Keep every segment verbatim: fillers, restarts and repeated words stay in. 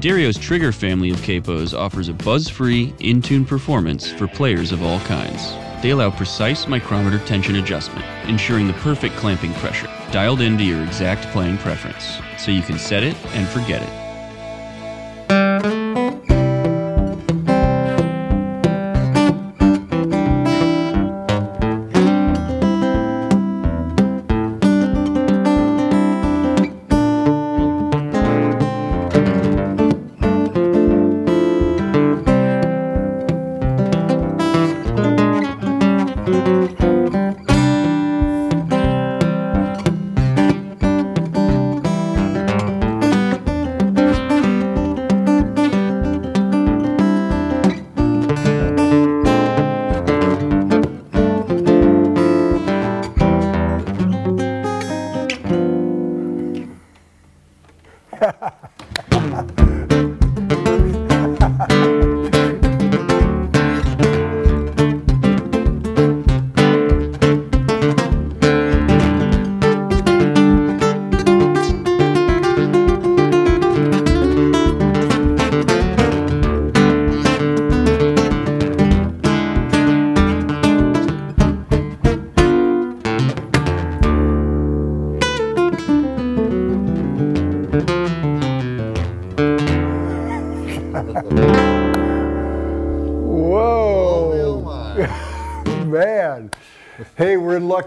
D'Addario's Trigger family of capos offers a buzz-free, in-tune performance for players of all kinds. They allow precise micrometer tension adjustment, ensuring the perfect clamping pressure, dialed into your exact playing preference, so you can set it and forget it.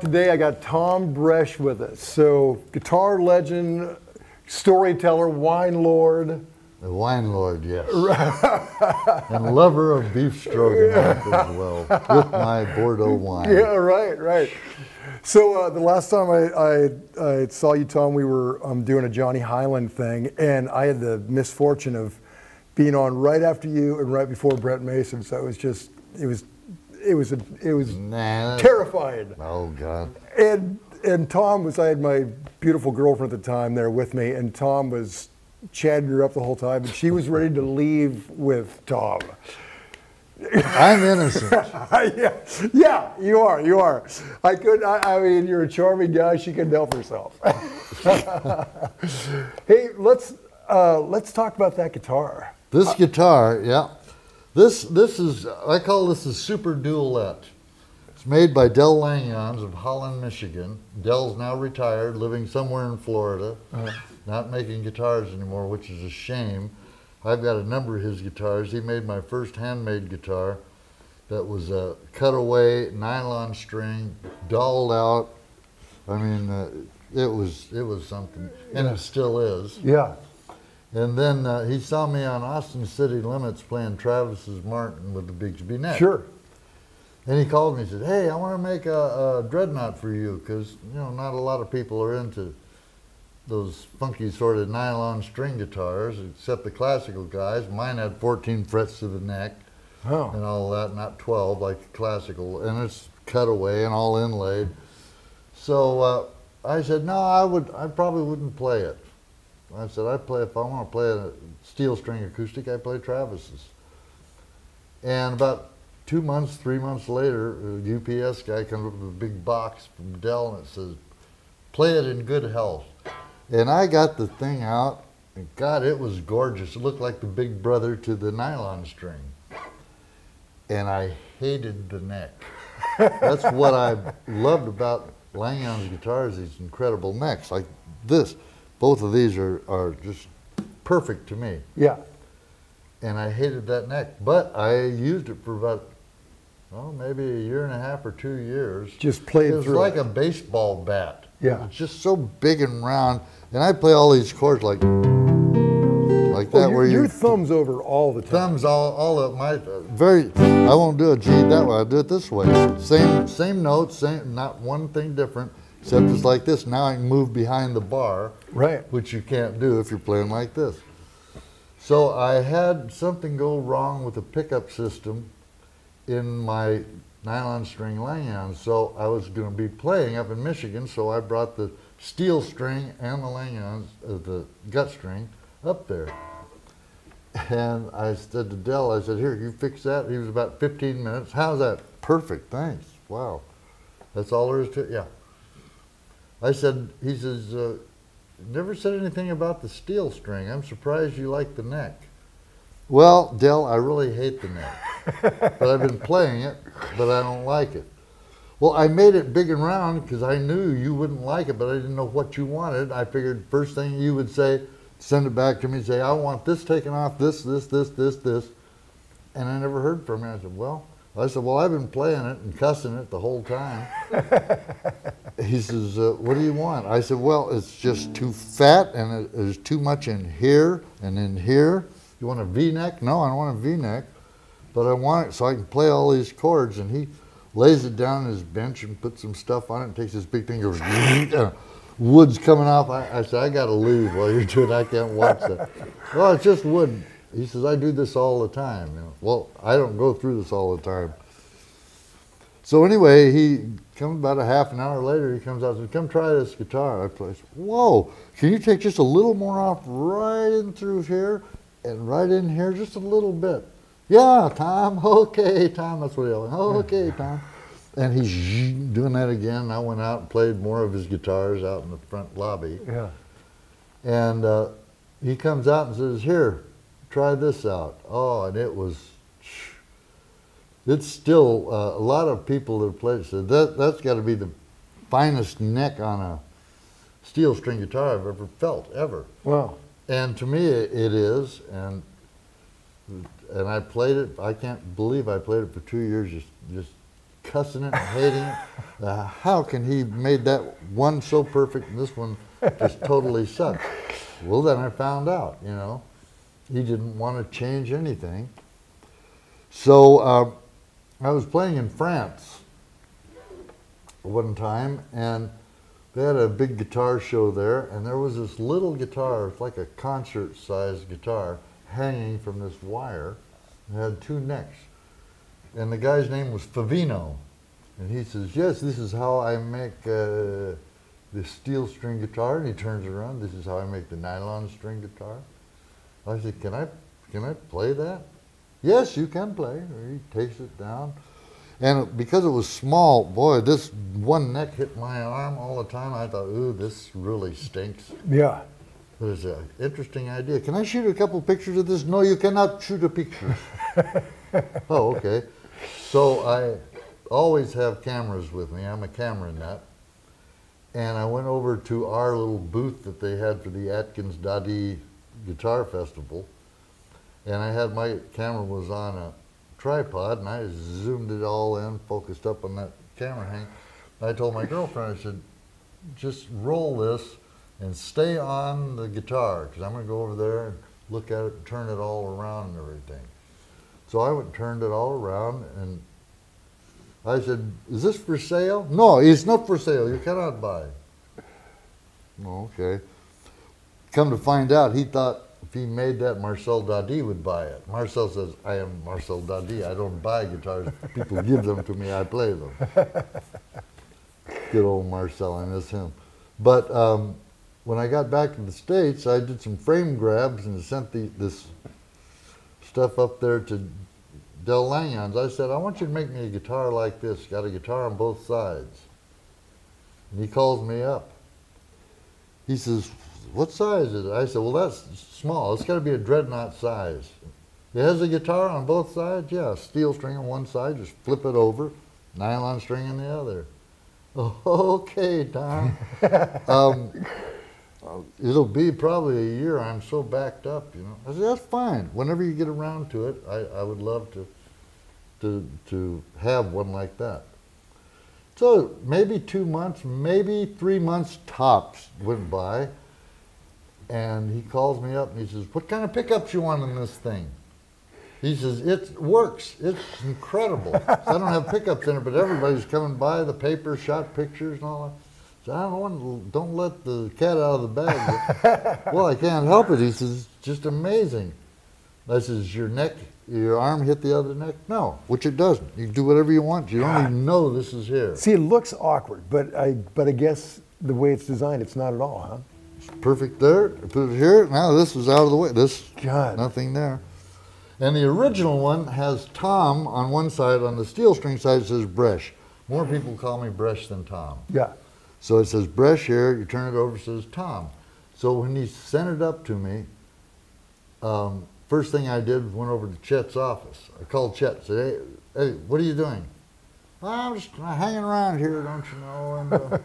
Today I got Thom Bresh with us. So, guitar legend, storyteller, wine lord. The wine lord, yes. And lover of beef stroganoff as well, with my Bordeaux wine. Yeah, right, right. So uh, the last time I, I, I saw you, Thom, we were um, doing a Johnny Hyland thing, and I had the misfortune of being on right after you and right before Brent Mason. So it was just, it was It was a, it was nah, terrifying. Oh God! And and Thom was I had my beautiful girlfriend at the time there with me, and Thom was chatting her up the whole time, and she was ready to leave with Thom. I'm innocent. yeah, yeah, you are, you are. I could. I, I mean, you're a charming guy. She couldn't help herself. Hey, let's uh, let's talk about that guitar. This uh, guitar, yeah. This, this is, I call this a super duolette. It's made by Del Lanyons of Holland, Michigan. Del's now retired, living somewhere in Florida, uh-huh. not making guitars anymore, which is a shame. I've got a number of his guitars. He made my first handmade guitar that was a cutaway, nylon string, dolled out. I mean, uh, it was, it was something, and yeah. It still is. Yeah. And then uh, he saw me on Austin City Limits playing Travis's Martin with the Bigsby neck. Sure. And he called me and said, hey, I want to make a, a dreadnought for you, because, you know, not a lot of people are into those funky sort of nylon string guitars, except the classical guys. Mine had fourteen frets to the neck oh. and all that, not twelve like the classical. And it's cutaway and all inlaid. So uh, I said, no, I, would, I probably wouldn't play it. I said, I play, if I want to play a steel string acoustic, I play Travis's. And about two months, three months later, a U P S guy comes up with a big box from Dell, and it says, play it in good health. And I got the thing out, and God, it was gorgeous. It looked like the big brother to the nylon string. And I hated the neck. That's what I loved about Lanyon's guitars, these incredible necks, like this. Both of these are, are just perfect to me. Yeah. And I hated that neck, but I used it for about, well, maybe a year and a half or two years. Just played through it. It was like a baseball bat. Yeah. It's just so big and round. And I play all these chords like, like that. Well, your, where your thumbs over all the time. Thumbs all, all of my, uh, very, I won't do a G that way, I'll do it this way. Same, same note, same, not one thing different. Except it's like this, now I can move behind the bar, right? Which you can't do if you're playing like this. So I had something go wrong with the pickup system in my nylon string Lanyon, so I was going to be playing up in Michigan, so I brought the steel string and the Lanyons, uh, the gut string, up there. And I said to Del, I said, here, you fix that? He was about fifteen minutes. How's that? Perfect, thanks, wow. That's all there is to it, yeah. I said, he says, uh, never said anything about the steel string. I'm surprised you like the neck. Well, Del, I really hate the neck. But I've been playing it, but I don't like it. Well, I made it big and round because I knew you wouldn't like it, but I didn't know what you wanted. I figured first thing you would say, send it back to me and say, I want this taken off, this, this, this, this, this. And I never heard from you. I said, well, I said, well, I've been playing it and cussing it the whole time. He says, uh, what do you want? I said, well, it's just too fat and it, there's too much in here and in here. You want a V-neck? No, I don't want a V-neck, but I want it so I can play all these chords. And he lays it down on his bench and puts some stuff on it and takes his big thing and goes, wood's coming off. I, I said, I gotta leave while you're doing it. I can't watch that. Well, it's just wood. He says, I do this all the time. You know, well, I don't go through this all the time. So anyway, he comes about a half an hour later, he comes out and says, come try this guitar. I play, whoa, can you take just a little more off right in through here and right in here, just a little bit? Yeah, Tom, okay, Tom, that's what he yelled, okay, Tom. And he's doing that again. I went out and played more of his guitars out in the front lobby. Yeah. And uh, he comes out and says, here, try this out. Oh, and it was, it's still, uh, a lot of people that have played said, that, that's got to be the finest neck on a steel string guitar I've ever felt, ever. Wow. And to me, it, it is, and and I played it, I can't believe I played it for two years, just, just cussing it and hating it. Uh, how can he made that one so perfect and this one just totally sucks? Well, then I found out, you know. He didn't want to change anything. So uh, I was playing in France one time, and they had a big guitar show there, and there was this little guitar, it's like a concert-sized guitar, hanging from this wire. It had two necks. And the guy's name was Favino. And he says, yes, this is how I make uh, the steel string guitar. And he turns around, this is how I make the nylon string guitar. I said, can I, can I play that? Yes, you can play. He takes it down. And because it was small, boy, this one neck hit my arm all the time. I thought, ooh, this really stinks. Yeah. It was an interesting idea. Can I shoot a couple pictures of this? No, you cannot shoot a picture. Oh, okay. So I always have cameras with me. I'm a camera nut. And I went over to our little booth that they had for the Atkins Dadi Guitar Festival, and I had my camera was on a tripod, and I zoomed it all in, focused up on that camera hang. I told my girlfriend, I said, just roll this and stay on the guitar, because I'm going to go over there and look at it and turn it all around and everything. So I went and turned it all around, and I said, is this for sale? No, it's not for sale. You cannot buy. Okay. Come to find out, he thought if he made that, Marcel Dadi would buy it. Marcel says, I am Marcel Dadi. I don't buy guitars. People give them to me. I play them. Good old Marcel. I miss him. But um, when I got back to the States, I did some frame grabs and sent the, this stuff up there to Del Lanyon's. I said, I want you to make me a guitar like this. Got a guitar on both sides. And he calls me up. He says, what size is it? I said, well, that's small. It's got to be a dreadnought size. It has a guitar on both sides? Yeah, steel string on one side, just flip it over, nylon string on the other. Okay, Tom. um, it'll be probably a year. I'm so backed up, you know. I said, that's fine. Whenever you get around to it, I, I would love to, to, to have one like that. So maybe two months, maybe three months tops went by. And he calls me up and he says, what kind of pickups you want in this thing? He says, it works. It's incredible. I don't have pickups in it, but everybody's coming by, the paper, shot pictures and all that. So I don't want to, don't let the cat out of the bag. Well, I can't help it. He says, just amazing. I says, your neck, your arm hit the other neck? No, which it doesn't. You can do whatever you want. You don't even know this is here. See, it looks awkward, but I, but I guess the way it's designed, it's not at all, huh? Perfect there, put it here, now this was out of the way, this, God. Nothing there. And the original one has Tom on one side, on the steel string side it says Bresh. More people call me Bresh than Tom. Yeah. So it says Bresh here, you turn it over, it says Tom. So when he sent it up to me, um, first thing I did was went over to Chet's office. I called Chet and said, hey, hey, what are you doing? Well, I'm just hanging around here, don't you know, and uh,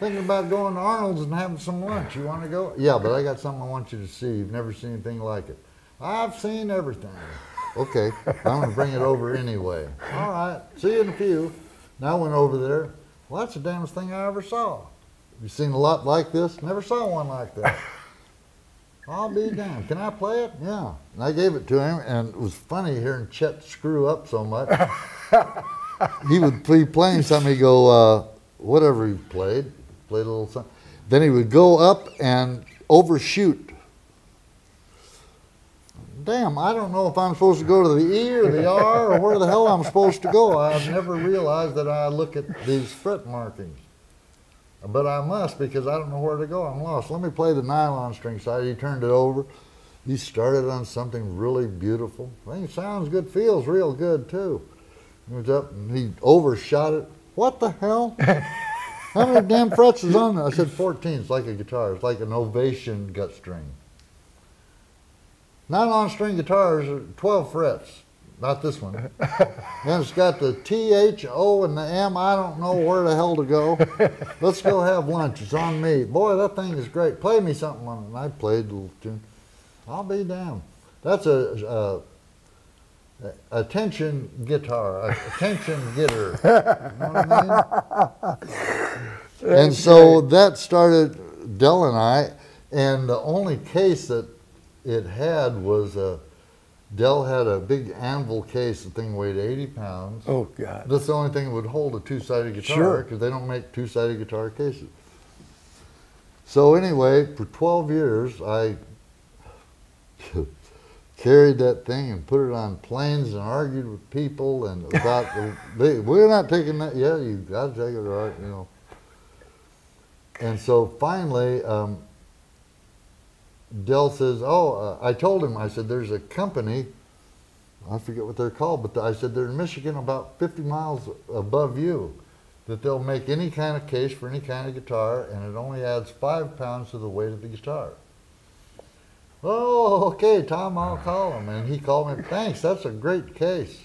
thinking about going to Arnold's and having some lunch. You want to go? Yeah, but I got something I want you to see. You've never seen anything like it. I've seen everything. Okay, I'm going to bring it over anyway. All right, see you in a few. And I went over there. Well, that's the damnest thing I ever saw. Have you seen a lot like this? Never saw one like that. I'll be damned. Can I play it? Yeah. And I gave it to him, and it was funny hearing Chet screw up so much. He would be playing something, he'd go, uh, whatever he played, played a little something. Then he would go up and overshoot. Damn, I don't know if I'm supposed to go to the E or the R or where the hell I'm supposed to go. I've never realized that I look at these fret markings. But I must, because I don't know where to go. I'm lost. Let me play the nylon string side. He turned it over. He started on something really beautiful. I think it sounds good, feels real good too. He was up and he overshot it. What the hell? How many damn frets is on there? I said fourteen. It's like a guitar. It's like an Ovation gut string. Nylon string guitars are twelve frets, not this one. Then it's got the T, H, O, and the M. I don't know where the hell to go. Let's go have lunch. It's on me. Boy, that thing is great. Play me something on it. And I played a little tune. I'll be damned. That's a, a attention guitar, attention getter. You know what I mean? And so that started Del and I, and the only case that it had was a, Del had a big anvil case. The thing weighed eighty pounds. Oh God! That's the only thing that would hold a two-sided guitar, because sure, they don't make two-sided guitar cases. So anyway, for twelve years, I carried that thing and put it on planes and argued with people and about the, we're not taking that. Yeah, you got to take it, right? You know. And so finally. Um, Del says, oh, uh, I told him, I said, there's a company, I forget what they're called, but the, I said, they're in Michigan about fifty miles above you, that they'll make any kind of case for any kind of guitar, and it only adds five pounds to the weight of the guitar. Oh, okay, Tom, I'll call him. And he called me, thanks, that's a great case.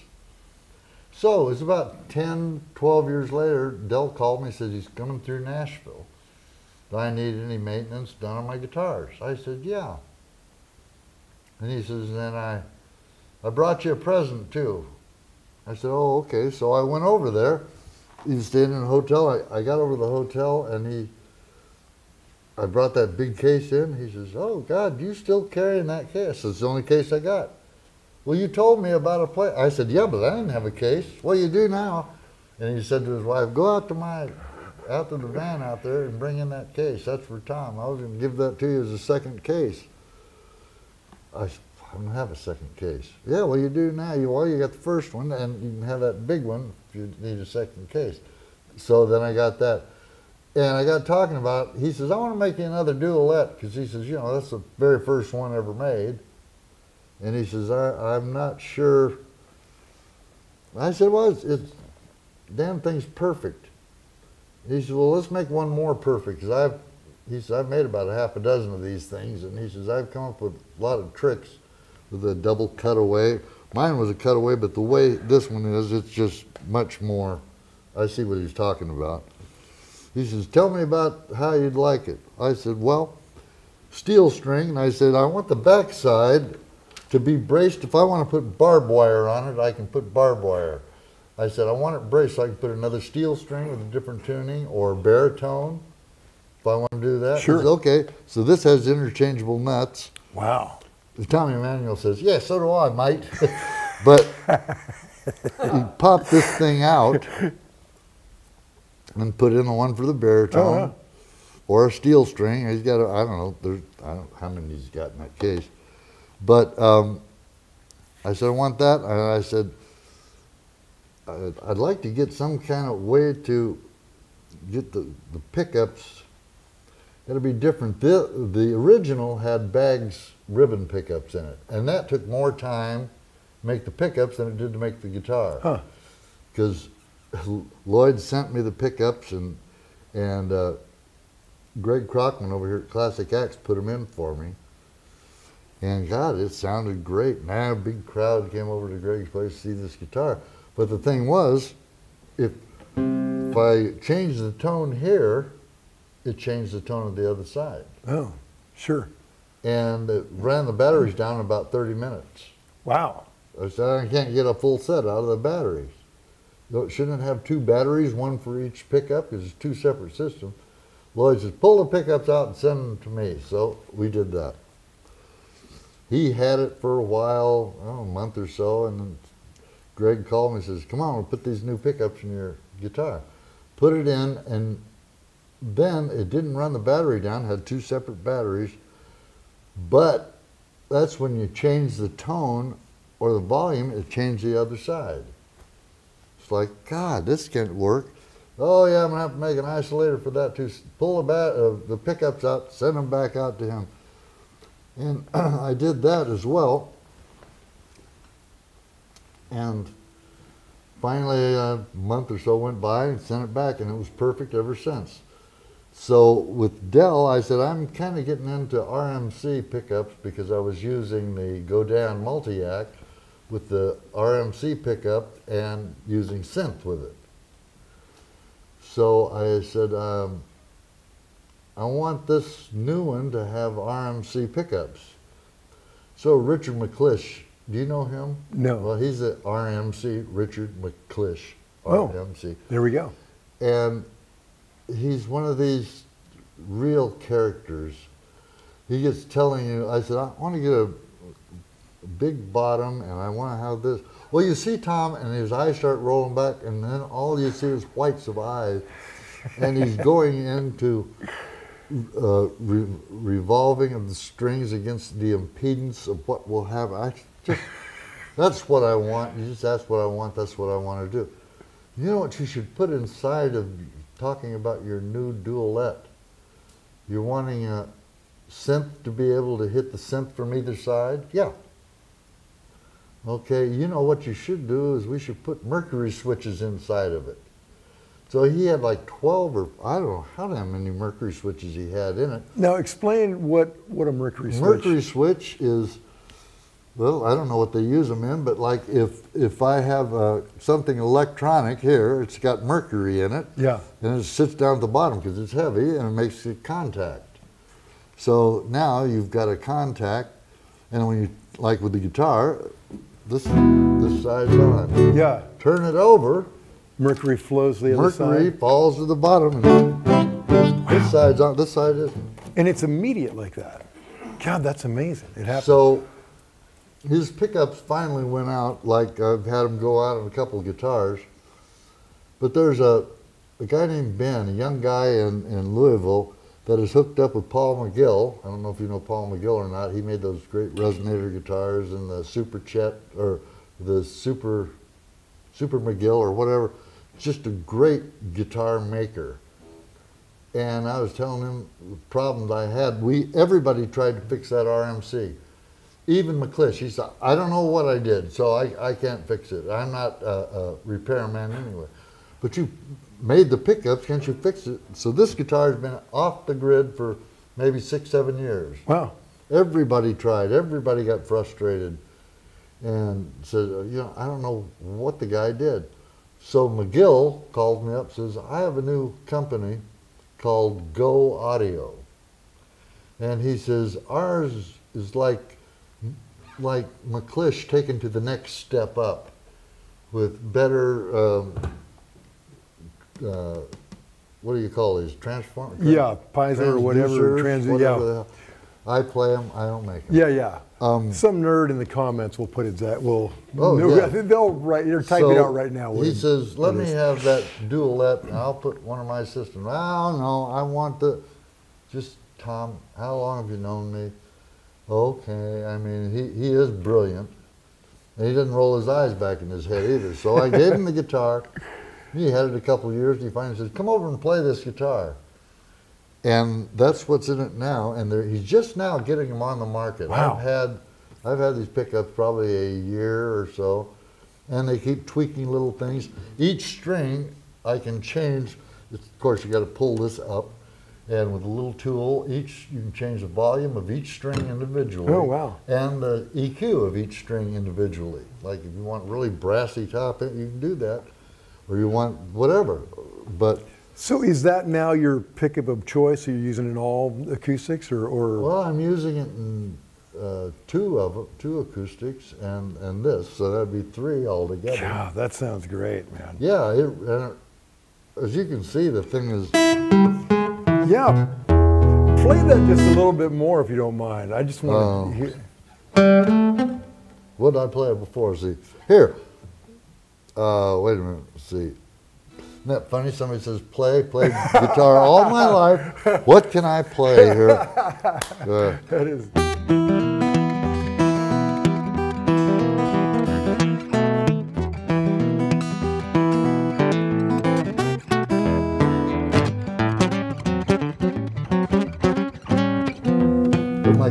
So it's about ten, twelve years later, Del called me, says he's coming through Nashville. Do I need any maintenance done on my guitars? I said, yeah. And he says, then I, I brought you a present too. I said, oh, okay. So I went over there. He was staying in a hotel. I, I got over to the hotel and he, I brought that big case in. He says, oh God, you still carrying that case? It's the only case I got. Well, you told me about a place. I said, yeah, but I didn't have a case. Well, you do now. And he said to his wife, go out to my, out to the van out there and bring in that case. That's for Tom. I was going to give that to you as a second case. I said, I don't have a second case. Yeah, well, you do now. You, well, you got the first one, and you can have that big one if you need a second case. So then I got that. And I got talking about it. He says, I want to make you another Duolette, because he says, you know, that's the very first one ever made. And he says, I, I'm not sure. I said, well, it's, it's damn thing's perfect. He said, well, let's make one more perfect, because I've, he said, I've made about a half a dozen of these things, and he says, I've come up with a lot of tricks with a double cutaway. Mine was a cutaway, but the way this one is, it's just much more, I see what he's talking about. He says, tell me about how you'd like it. I said, well, steel string, and I said, I want the backside to be braced. If I want to put barbed wire on it, I can put barbed wire. I said, I want it braced so I can put another steel string with a different tuning or baritone if I want to do that. Sure. Said, okay, so this has interchangeable nuts. Wow. Tommy Emmanuel says, yeah, so do I, mate. But he popped this thing out and put in the one for the baritone uh-huh. or a steel string. He's got, a, I don't know, there's, I don't, how many he's got in that case. But um, I said, I want that. And I said, I'd like to get some kind of way to get the, the pickups. It'll be different. The, the original had Bags ribbon pickups in it, and that took more time to make the pickups than it did to make the guitar. Because huh. Lloyd sent me the pickups, and and uh, Greg Crockman over here at Classic Acts put them in for me. And God, it sounded great. Now a big crowd came over to Greg's place to see this guitar. But the thing was, if, if I changed the tone here, it changed the tone of the other side. Oh, sure. And it ran the batteries down in about thirty minutes. Wow. I said, I can't get a full set out of the batteries. It shouldn't have two batteries, one for each pickup, because it's two separate systems. Lloyd says, pull the pickups out and send them to me. So we did that. He had it for a while, I don't know, a month or so, and then Greg called me and says, come on, we'll put these new pickups in your guitar. Put it in, and then it didn't run the battery down, had two separate batteries, but that's when you change the tone or the volume, it changed the other side. It's like, God, this can't work. Oh yeah, I'm gonna have to make an isolator for that too. Pull the, uh, the pickups out, send them back out to him. And I did that as well. And finally a month or so went by and sent it back, and it was perfect ever since. So with Del, I said, I'm kind of getting into R M C pickups because I was using the Godan Multiac with the R M C pickup and using synth with it. So I said, um, I want this new one to have R M C pickups. So Richard McClish, do you know him? No. Well, he's at R M C, Richard McClish, R M C. Oh, there we go. And he's one of these real characters. He gets telling you, I said, I want to get a big bottom and I want to have this. Well, you see Thom and his eyes start rolling back and then all you see is whites of eyes. And he's going into uh, re revolving of the strings against the impedance of what will happen. I just, that's what I want. You just ask what I want. That's what I want to do. You know what you should put inside of talking about your new duolette? You're wanting a synth to be able to hit the synth from either side? Yeah. Okay, you know what you should do is we should put mercury switches inside of it. So he had like twelve or I don't know how many mercury switches he had in it. Now explain what, what a mercury switch. Mercury switch is, well, I don't know what they use them in, but like if, if I have uh, something electronic here, it's got mercury in it. Yeah. And it sits down at the bottom because it's heavy and it makes a contact. So now you've got a contact, and when you, like with the guitar, this, this side's on. Yeah. Turn it over. Mercury flows the other side. Mercury falls to the bottom. And this side's on, this side isn't. And it's immediate like that. God, that's amazing. It happens. So his pickups finally went out, like I've had him go out on a couple of guitars. But there's a, a guy named Ben, a young guy in, in Louisville, that is hooked up with Paul McGill. I don't know if you know Paul McGill or not. He made those great resonator guitars and the Super Chet, or the Super, Super McGill or whatever. Just a great guitar maker. And I was telling him the problems I had. We, everybody tried to fix that R M C. Even McClish, he said, I don't know what I did, so I, I can't fix it. I'm not a, a repairman anyway. But you made the pickups, can't you fix it? So this guitar's been off the grid for maybe six, seven years. Wow. Everybody tried, everybody got frustrated and said, you know, I don't know what the guy did. So McGill called me up, says, I have a new company called Go Audio. And he says, ours is like, like McClish taken to the next step up with better, um, uh, what do you call these, transformers? Yeah, piezo or whatever. Trans whatever yeah. I play them, I don't make them. Yeah, yeah. Um, Some nerd in the comments will put it that will. Oh, yeah. They'll write, they're typing so it out right now. He says, let me have that duolette and I'll put one of my systems. Oh, no, I want the, just Thom, how long have you known me? Okay, I mean, he, he is brilliant. And he doesn't roll his eyes back in his head either. So I gave him the guitar. He had it a couple of years and he finally says, come over and play this guitar. And that's what's in it now, and he's just now getting them on the market. Wow. I've had, I've had these pickups probably a year or so, and they keep tweaking little things. Each string I can change. Of course, you got to pull this up, And with a little tool, each you can change the volume of each string individually. Oh, wow. And the E Q of each string individually. Like if you want really brassy top, you can do that. Or you want whatever. But so is that now your pickup of choice? Are you using it in all acoustics? or, or? Well, I'm using it in uh, two of them, two acoustics and, and this. So that'd be three altogether. Yeah, that sounds great, man. Yeah, it, and it, as you can see, the thing is... Yeah, play that just a little bit more if you don't mind. I just want to hear. What did I play before? See, here. Uh, wait a minute. See, isn't that funny? Somebody says, play, play guitar all my life. What can I play here? Uh, that is.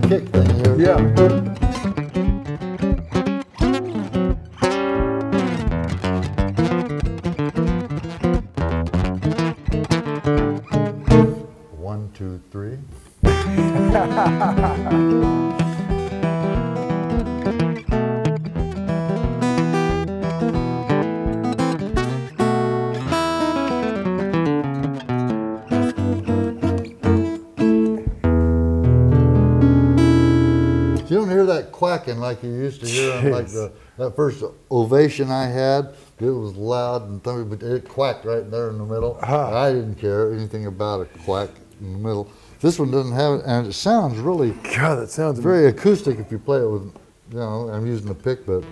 Kick thing here. Yeah. One, two, three. Quacking like you used to hear on like the that first ovation I had. It was loud and thumpy, but it quacked right there in the middle. Huh. I didn't care anything about a quack in the middle. This one doesn't have it, and it sounds really God. That sounds very amazing. Acoustic if you play it with. You know, I'm using the pick, but.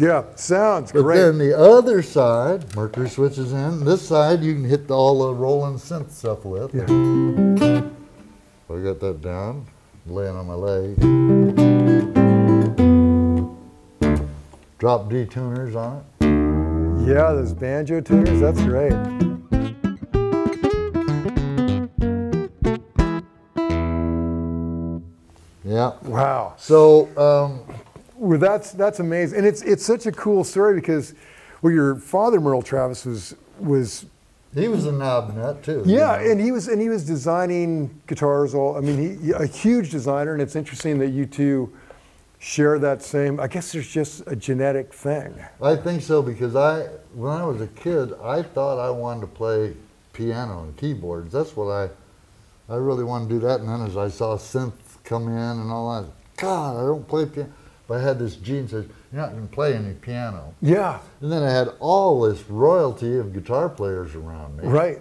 Yeah, sounds but great. But then the other side, Mercury switches in. This side you can hit all the rolling synth stuff with. Yeah. I got that down, laying on my leg. Drop D tuners on it. Yeah, those banjo tuners, that's great. Yeah. Wow. So, um, well, that's that's amazing, and it's it's such a cool story because, well, your father Merle Travis was was he was a knob nut too. Yeah, you know? and he was and he was designing guitars. All I mean, he a huge designer, and it's interesting that you two share that same. I guess there's just a genetic thing. I think so because I when I was a kid, I thought I wanted to play piano and keyboards. That's what I I really wanted to do that. And then as I saw synth come in and all that, God, I don't play piano. But I had this gene that said, you're not going to play any piano. Yeah. And then I had all this royalty of guitar players around me. Right.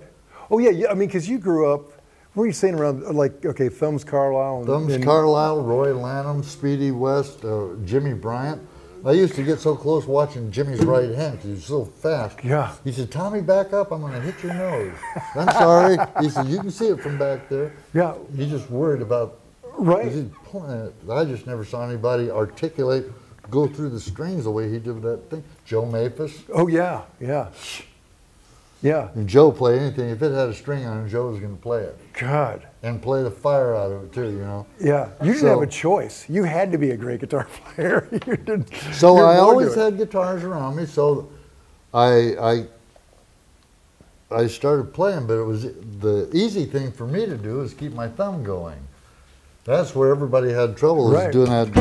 Oh, yeah. yeah I mean, because you grew up, what were you saying around, like, okay, Thumbs Carlisle. And, Thumbs and, Carlisle, Roy Lanham, Speedy West, uh, Jimmy Bryant. I used to get so close watching Jimmy's right hand because he was so fast. Yeah. He said, Tommy, back up. I'm going to hit your nose. I'm sorry. He said, you can see it from back there. Yeah. He just worried about Right. I just never saw anybody articulate, go through the strings the way he did that thing. Joe Maphis. Oh, yeah, yeah. Yeah. And Joe played anything. If it had a string on it, Joe was going to play it. God. And play the fire out of it, too, you know. Yeah. You didn't so, have a choice. You had to be a great guitar player. you didn't, so I always had guitars around me, so I... I I started playing, but it was the easy thing for me to do is keep my thumb going. That's where everybody had trouble, right. is doing that.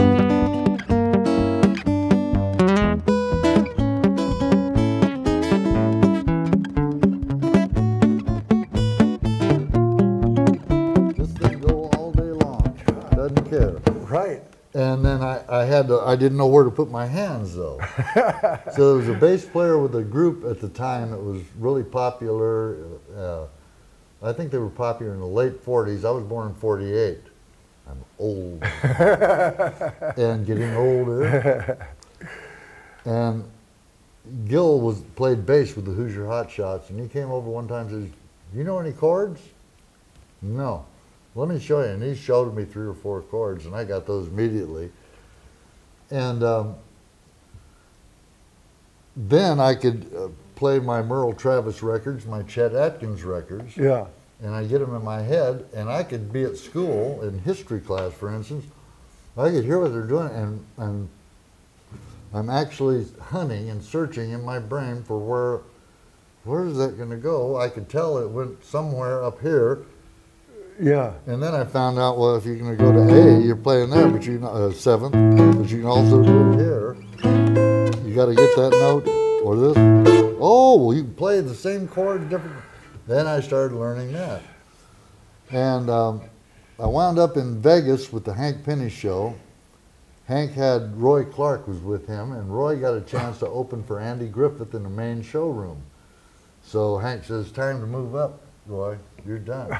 This thing go all day long, doesn't care. Right. And then I, I had to, I didn't know where to put my hands though. So there was a bass player with a group at the time that was really popular. Uh, I think they were popular in the late forties. I was born in forty-eight. I'm old and getting older. And Gil was played bass with the Hoosier Hot Shots, and he came over one time and says, "You know any chords?" "No." "Let me show you." And he showed me three or four chords, and I got those immediately. And um, then I could uh, play my Merle Travis records, my Chet Atkins records. Yeah. And I get them in my head, and I could be at school in history class, for instance. I could hear what they're doing, and and I'm actually hunting and searching in my brain for where where is that going to go? I could tell it went somewhere up here. Yeah. And then I found out, well, if you're going to go to A, you're playing there, but you uh, seventh, but you can also go here. You got to get that note or this. Oh, well, you can play the same chord different. Then I started learning that. And um, I wound up in Vegas with the Hank Penny Show. Hank had, Roy Clark was with him, and Roy got a chance to open for Andy Griffith in the main showroom. So Hank says, time to move up, Roy, you're done.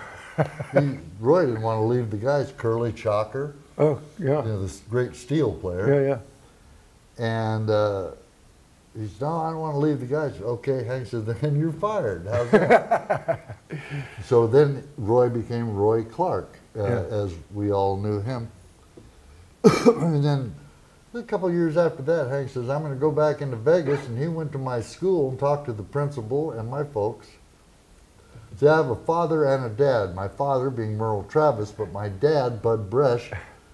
he, Roy didn't want to leave the guys, Curly Chalker. Oh, yeah. You know, this great steel player. Yeah, yeah. And uh, he said, no, I don't want to leave the guys. Okay, Hank said, then you're fired. How's that? So then Roy became Roy Clark, uh, yeah. as we all knew him. And then a couple of years after that, Hank says, I'm going to go back into Vegas. And he went to my school and talked to the principal and my folks. See, I have a father and a dad. My father being Merle Travis, but my dad, Bud Bresh,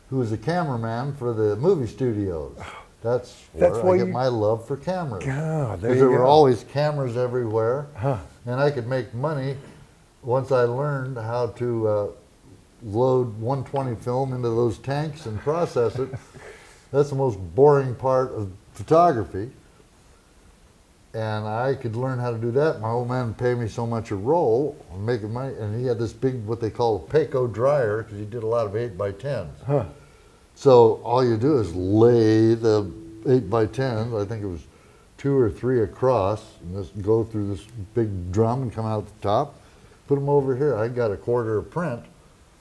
who was a cameraman for the movie studios. That's where That's I get you... my love for cameras. God, there, you there were always cameras everywhere. Huh. And I could make money once I learned how to uh, load one twenty film into those tanks and process it. That's the most boring part of photography. And I could learn how to do that. My old man paid me so much a roll, making money, and he had this big, what they call a Peco dryer, because he did a lot of eight by tens. Huh. So all you do is lay the eight by tens, I think it was two or three across, and just go through this big drum and come out the top, put them over here. I got a quarter of print.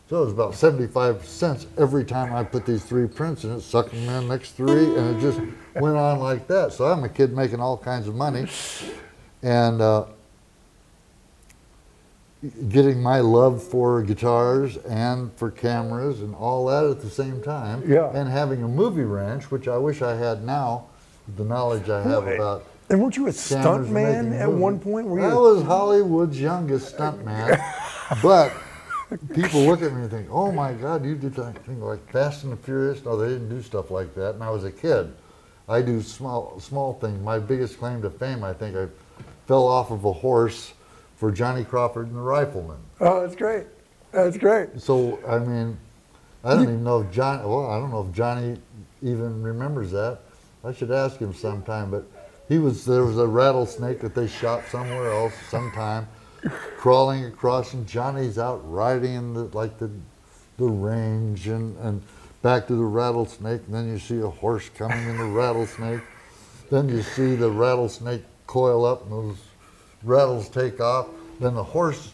So it was about seventy-five cents every time I put these three prints in it, sucking in the next three, and it just went on like that. So I'm a kid making all kinds of money and uh, getting my love for guitars and for cameras and all that at the same time. Yeah. And having a movie ranch, which I wish I had now, with the knowledge I have right. about. And weren't you a stuntman at one point? Were you I was Hollywood's youngest stuntman, but people look at me and think, oh my God, you did that thing like Fast and the Furious. No, they didn't do stuff like that. And I was a kid. I do small small things. My biggest claim to fame, I think, I fell off of a horse for Johnny Crawford and the Rifleman. Oh, that's great. That's great. So, I mean, I don't even know if Johnny, well, I don't know if Johnny even remembers that. I should ask him sometime, but he was, there was a rattlesnake that they shot somewhere else sometime. Crawling across, and Johnny's out riding in the, like the the range and, and back to the rattlesnake, and then you see a horse coming in the rattlesnake. Then you see the rattlesnake coil up and those rattles take off. Then the horse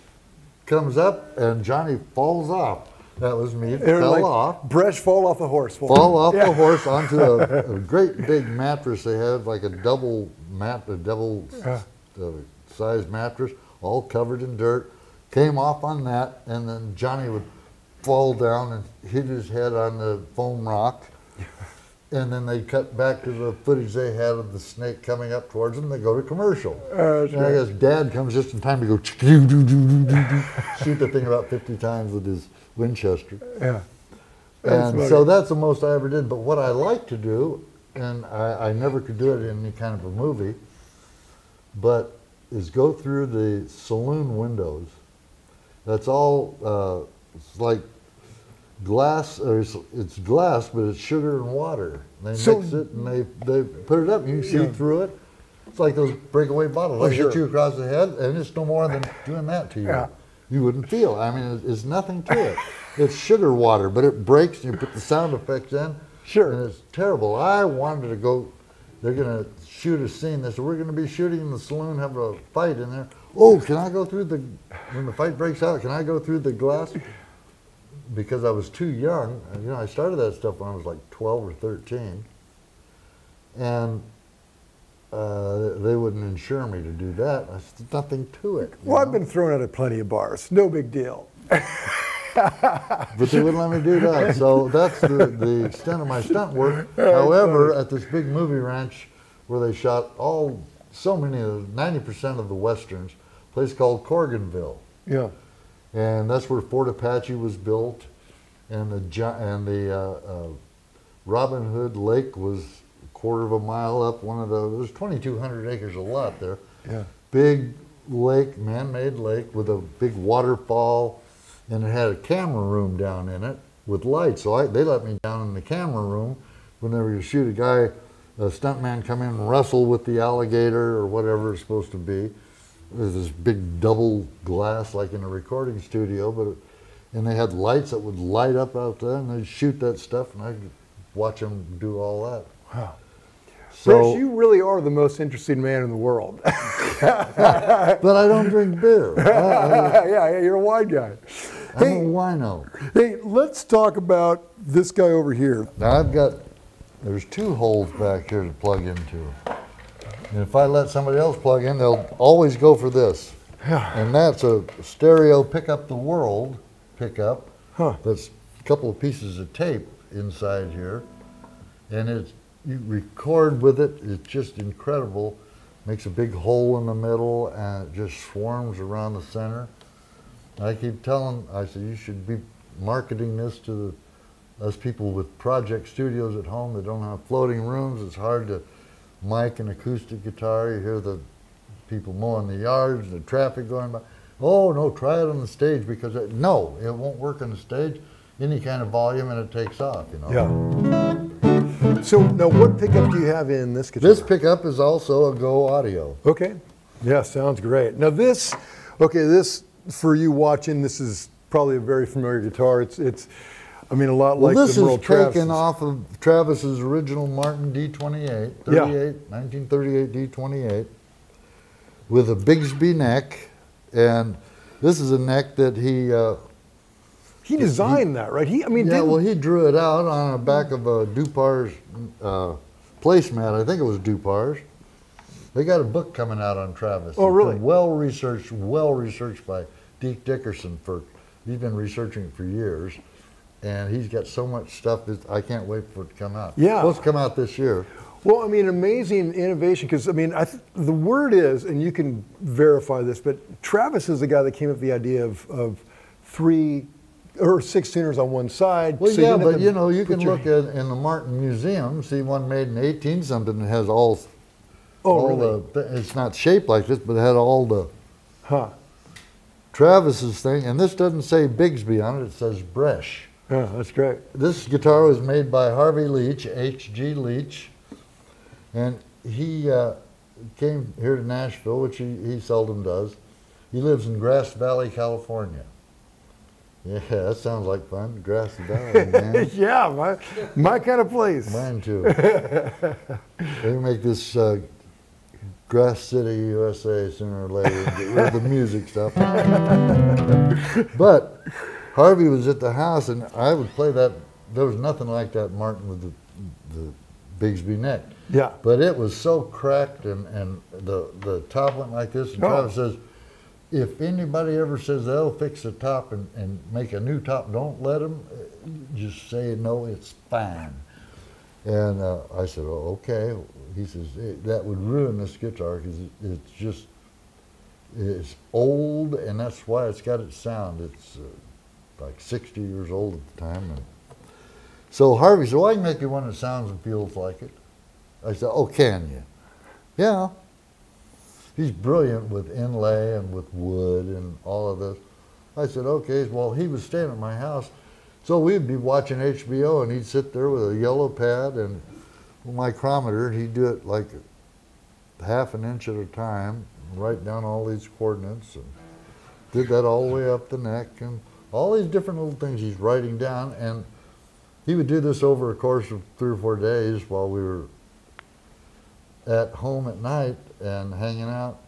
comes up and Johnny falls off. That was me. It fell like off. Bresh fall off the horse. Fall, fall off yeah. the horse onto a, a great big mattress they had, like a double mat, a double uh. uh, size mattress. All covered in dirt, came off on that, and then Johnny would fall down and hit his head on the foam rock. And then they cut back to the footage they had of the snake coming up towards them. They go to commercial. Uh, and I guess Dad comes just in time to go shoot the thing about fifty times with his Winchester. Yeah. That's and funny. So that's the most I ever did. But what I like to do, and I, I never could do it in any kind of a movie, but is go through the saloon windows. That's all, uh, it's like glass, or it's, it's glass, but it's sugar and water. They so mix it and they, they put it up and you see yeah. through it. It's like those breakaway bottles. Oh, they sure. hit you across the head and it's no more than doing that to you. Yeah. You wouldn't feel, I mean, it's nothing to it. It's sugar water, but it breaks and you put the sound effects in. Sure. And it's terrible. I wanted to go, they're gonna shoot a scene. They said, we're going to be shooting in the saloon, have a fight in there. Oh, can I go through the, when the fight breaks out, can I go through the glass? Because I was too young. You know, I started that stuff when I was like twelve or thirteen. And uh, they wouldn't insure me to do that. There's nothing to it. Well, know? I've been thrown out of plenty of bars. No big deal. But they wouldn't let me do that. So that's the, the extent of my stunt work. However, at this big movie ranch, where they shot all so many, ninety percent of the westerns, a place called Corganville. Yeah. And that's where Fort Apache was built, and the, and the uh, uh, Robin Hood Lake was a quarter of a mile up one of those. There's twenty-two hundred acres of lot there. Yeah. Big lake, man-made lake with a big waterfall, and it had a camera room down in it with lights. So I, they let me down in the camera room whenever you shoot a guy, a stuntman come in and wrestle with the alligator or whatever it's supposed to be. There's this big double glass like in a recording studio, but it, and they had lights that would light up out there, and they'd shoot that stuff, and I'd watch them do all that. Wow. So Bresh, you really are the most interesting man in the world. But I don't drink beer. I, I, yeah, yeah, you're a wine guy. I'm hey, a wino. Hey, let's talk about this guy over here. Now I've got, there's two holes back here to plug into. And if I let somebody else plug in, they'll always go for this. Yeah. And that's a stereo pick up the world pickup. Huh. That's a couple of pieces of tape inside here. And it's, you record with it, it's just incredible. Makes a big hole in the middle and it just swarms around the center. I keep telling, I said, you should be marketing this to the, us people with project studios at home that don't have floating rooms. It's hard to mic and acoustic guitar. You hear the people mowing the yards, the traffic going by. Oh no, try it on the stage because, it, no, it won't work on the stage. Any kind of volume and it takes off, you know. Yeah. So now, what pickup do you have in this guitar? This pickup is also a Go Audio. Okay. Yeah, sounds great. Now this, okay, this for you watching, this is probably a very familiar guitar. It's, it's, I mean, a lot well, like the Merle Travis. This is taken off of Travis's original Martin D twenty-eight, yeah. nineteen thirty-eight D twenty-eight, with a Bigsby neck, and this is a neck that he. Uh, He designed he, that, right? He, I mean, yeah. Well, he drew it out on the back of a Dupar's uh, placemat. I think it was Dupar's. They got a book coming out on Travis. Oh, really? Well researched, well researched by Deke Dickerson. For he's been researching for years, and he's got so much stuff that I can't wait for it to come out. Yeah, it's supposed to come out this year. Well, I mean, amazing innovation, because I mean, I th the word is, and you can verify this, but Travis is the guy that came up with the idea of of three. Or sixteeners on one side. Well, so yeah, you but you know, you can look at in the Martin Museum, see one made in eighteen something that has all. Oh, all really? The, it's not shaped like this, but it had all the. Huh. Travis's thing, and this doesn't say Bigsby on it; it says Bresh. Yeah, that's great. This guitar was made by Harvey Leach, H G Leach, and he uh, came here to Nashville, which he, he seldom does. He lives in Grass Valley, California. Yeah, that sounds like fun. Grass Valley, man. Yeah, my, my kind of place. Mine too. They make this uh, Grass City, U S A sooner or later, and get rid of the music stuff. But Harvey was at the house, and I would play that. There was nothing like that Martin with the, the Bigsby neck. Yeah. But it was so cracked, and, and the, the top went like this, and oh. Travis says, if anybody ever says they'll fix the top and, and make a new top, don't let them. Just say, no, it's fine. And uh, I said, oh, okay. He says, that would ruin this guitar because it, it's just, it's old, and that's why it's got its sound. It's uh, like sixty years old at the time. And so Harvey said, well, I can make you one that sounds and feels like it. I said, oh, can you? Yeah. He's brilliant with inlay and with wood and all of this. I said, okay. Well, he was staying at my house, so we'd be watching H B O, and he'd sit there with a yellow pad and micrometer, and he'd do it like half an inch at a time, and write down all these coordinates, and did that all the way up the neck, and all these different little things he's writing down, and he would do this over a course of three or four days while we were at home at night and hanging out.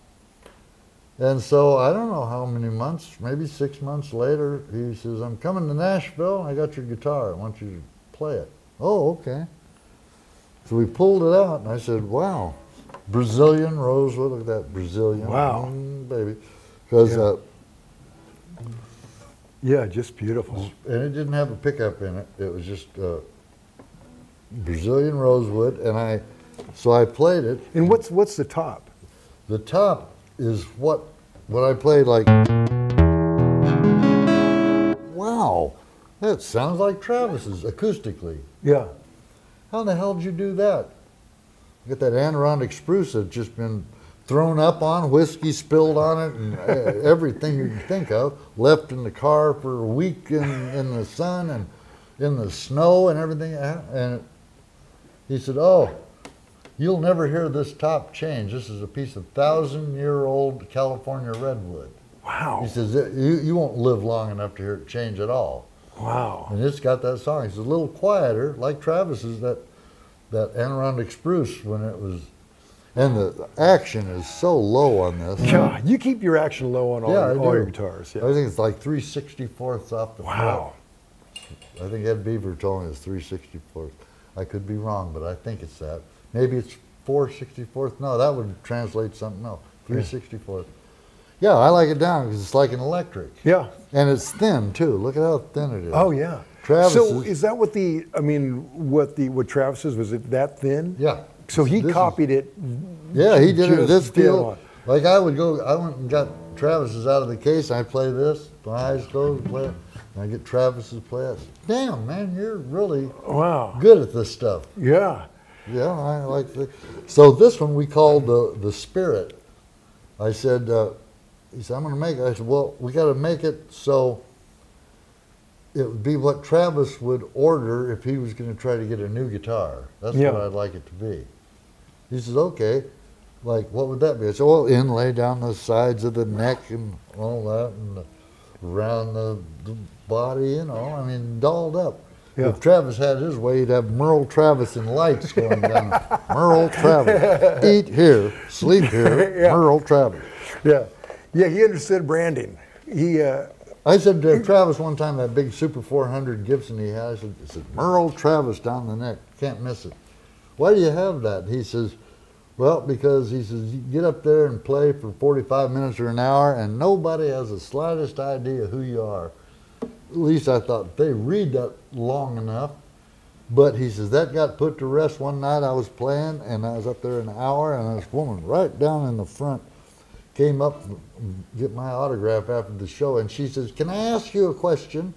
And so I don't know how many months, maybe six months later, he says, I'm coming to Nashville, I got your guitar, I want you to play it. Oh, okay. So we pulled it out, and I said, wow, Brazilian rosewood, look at that Brazilian. Wow. Mm, baby. Because, yeah. Uh, yeah, just beautiful. And it didn't have a pickup in it, it was just uh, Brazilian rosewood, and I, so I played it. And what's what's the top? The top is what, when I played like, wow, that sounds like Travis's acoustically. Yeah. How in the hell did you do that? You got that Adirondack spruce that's just been thrown up on, whiskey spilled on it, and everything you can think of, left in the car for a week in, in the sun and in the snow and everything. And he said, oh, you'll never hear this top change. This is a piece of thousand-year-old California redwood. Wow. He says, you, you won't live long enough to hear it change at all. Wow. And it's got that song. It's a little quieter, like Travis's, that, that Adirondack spruce when it was, and the action is so low on this. Yeah, you keep your action low on all, yeah, your, all your guitars. Yeah. I think it's like three sixty-fourths off the top. Wow. Top. I think Ed Beaver told me it's three sixty-fourths. I could be wrong, but I think it's that. Maybe it's four sixty-fourths. No, that would translate something else. three sixty-fourths. Yeah, I like it down because it's like an electric. Yeah. And it's thin too. Look at how thin it is. Oh yeah. Travis. So is that what the, I mean, what the, what Travis's, was it that thin? Yeah. So he this copied is, it. Yeah, he did it this deal. Like I would go, I went and got Travis's out of the case. I play this, my eyes closed, play it. And I get Travis's play it. Damn, man, you're really wow. good at this stuff. Yeah. Yeah, I like the, so this one we called the, the Spirit. I said, uh, he said, I'm going to make it. I said, well, we got to make it so it would be what Travis would order if he was going to try to get a new guitar. That's yeah. what I'd like it to be. He says, okay, like, what would that be? I said, well, inlay down the sides of the neck and all that, and around the, the body, you know, I mean, dolled up. Yeah. If Travis had his way, he'd have Merle Travis and lights going down. Merle Travis, eat here, sleep here, yeah. Merle Travis. Yeah, yeah. He understood branding. He. Uh, I said to he, Travis one time, that big Super four hundred Gibson he had, I said, I said, Merle Travis down the neck, can't miss it. Why do you have that? He says, well, because he says, you get up there and play for forty-five minutes or an hour, and nobody has the slightest idea who you are. At least I thought, they read that long enough. But he says, that got put to rest one night. I was playing, and I was up there an hour, and this woman right down in the front came up to get my autograph after the show, and she says, can I ask you a question?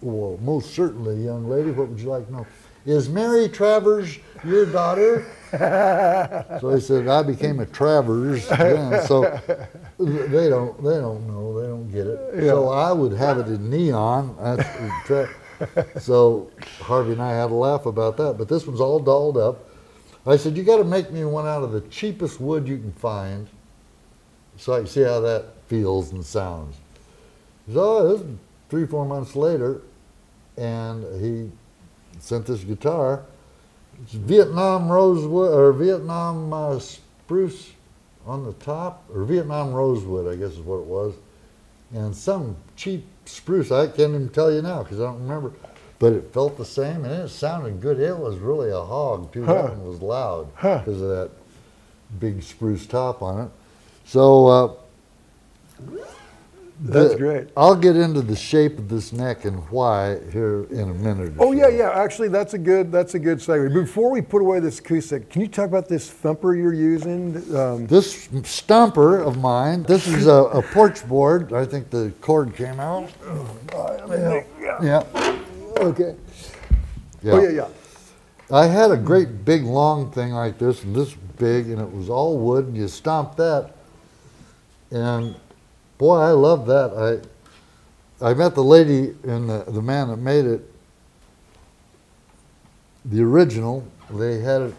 Well, most certainly, young lady, what would you like to know? Is Mary Travers your daughter? So he said, I became a Travers then, so they don't, they don't know, they don't get it. Yeah. So I would have it in neon. So Harvey and I had a laugh about that, but this one's all dolled up. I said, you got to make me one out of the cheapest wood you can find, so I can see how that feels and sounds. So it was three, four months later, and he sent this guitar. It's Vietnam rosewood, or Vietnam uh, spruce on the top, or Vietnam rosewood, I guess is what it was. And some cheap spruce, I can't even tell you now because I don't remember, but it felt the same and it sounded good. It was really a hog too, huh. That one was loud because huh. of that big spruce top on it. So, uh, That's the, great. I'll get into the shape of this neck and why here in a minute. Oh yeah, yeah. Actually, that's a good that's a good segue. Before we put away this acoustic, can you talk about this thumper you're using? Um, this stomper of mine. This is a, a porch board. I think the cord came out. Yeah. yeah. Okay. Yeah. Oh yeah, yeah. I had a great big long thing like this, and this big, and it was all wood. And you stomp that, and boy, I love that. I I met the lady and the, the man that made it, the original. They had it,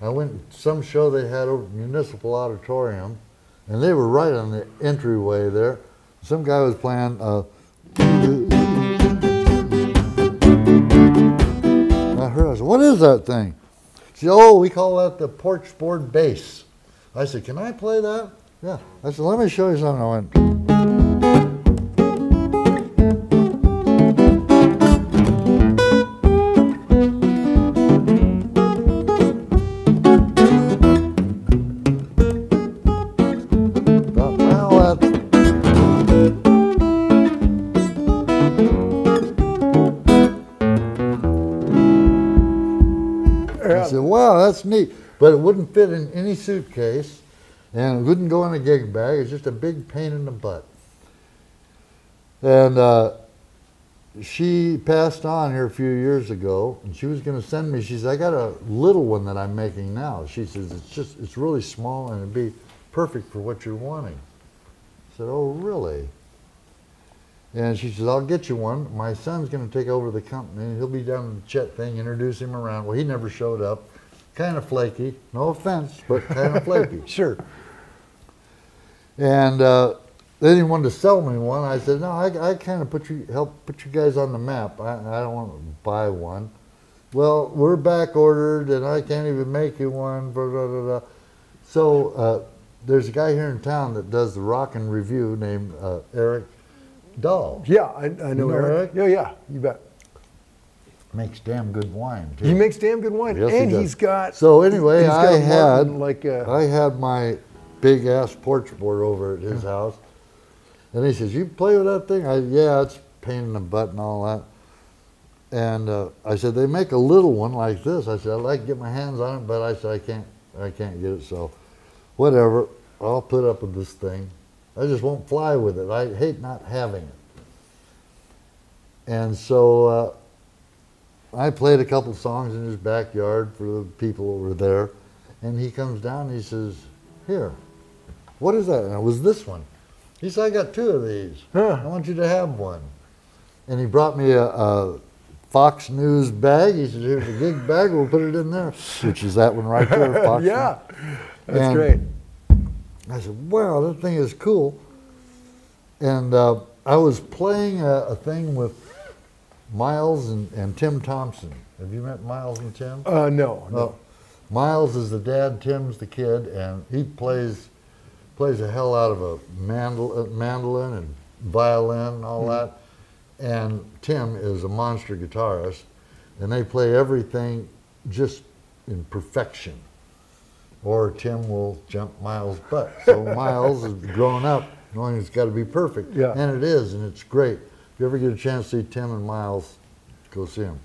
I went to some show they had over at the Municipal Auditorium, and they were right on the entryway there. Some guy was playing, uh, I heard, I said, what is that thing? She said, oh, we call that the porch board bass. I said, can I play that? Yeah, I said, let me show you something. I went. Now that's... I said, wow, that's neat. But it wouldn't fit in any suitcase. and wouldn't go in a gig bag. It's just a big pain in the butt. And uh, she passed on here a few years ago, and she was going to send me. She says, I got a little one that I'm making now. She says, it's just, it's really small, and it'd be perfect for what you're wanting. I said, oh, really? And she says, I'll get you one. My son's going to take over the company. He'll be down with the Chet thing, introduce him around. Well, he never showed up. Kind of flaky. No offense, but kind of flaky. Sure. And uh, they didn't want to sell me one. I said, no, I, I kind of put you, help put you guys on the map. I, I don't want to buy one. Well, we're back ordered, and I can't even make you one. Blah, blah, blah, blah. So uh, there's a guy here in town that does the rock and review named uh, Eric Dahl. Yeah, I, I know, know Eric. Eric. Yeah, yeah, you bet. Makes damn good wine, too. He makes damn good wine, yes, and he he's got. So anyway, I had like a, I had my big ass porch board over at his house, and he says, "You play with that thing?" I yeah, it's a pain in the butt and all that. And uh, I said, "They make a little one like this." I said, "I'd like to get my hands on it, but I said I can't, I can't get it. So, whatever, I'll put up with this thing. I just won't fly with it. I hate not having it." And so uh, I played a couple songs in his backyard for the people over there. And he comes down and he says, here, what is that? And it was this one. He said, I got two of these. Huh. I want you to have one. And he brought me a, a Fox News bag. He said, here's a gig bag. We'll put it in there, which is that one right there, Fox Yeah, News. That's and great. I said, wow, that thing is cool. And uh, I was playing a, a thing with Miles and, and Tim Thompson. Have you met Miles and Tim? Uh, no, no. Oh, Miles is the dad, Tim's the kid, and he plays plays the hell out of a mandol mandolin and violin and all mm-hmm. that. And Tim is a monster guitarist, and they play everything just in perfection. Or Tim will jump Miles' butt. So Miles is grown up knowing it's got to be perfect. Yeah. And it is, and it's great. If you ever get a chance to see Tim and Miles, go see them.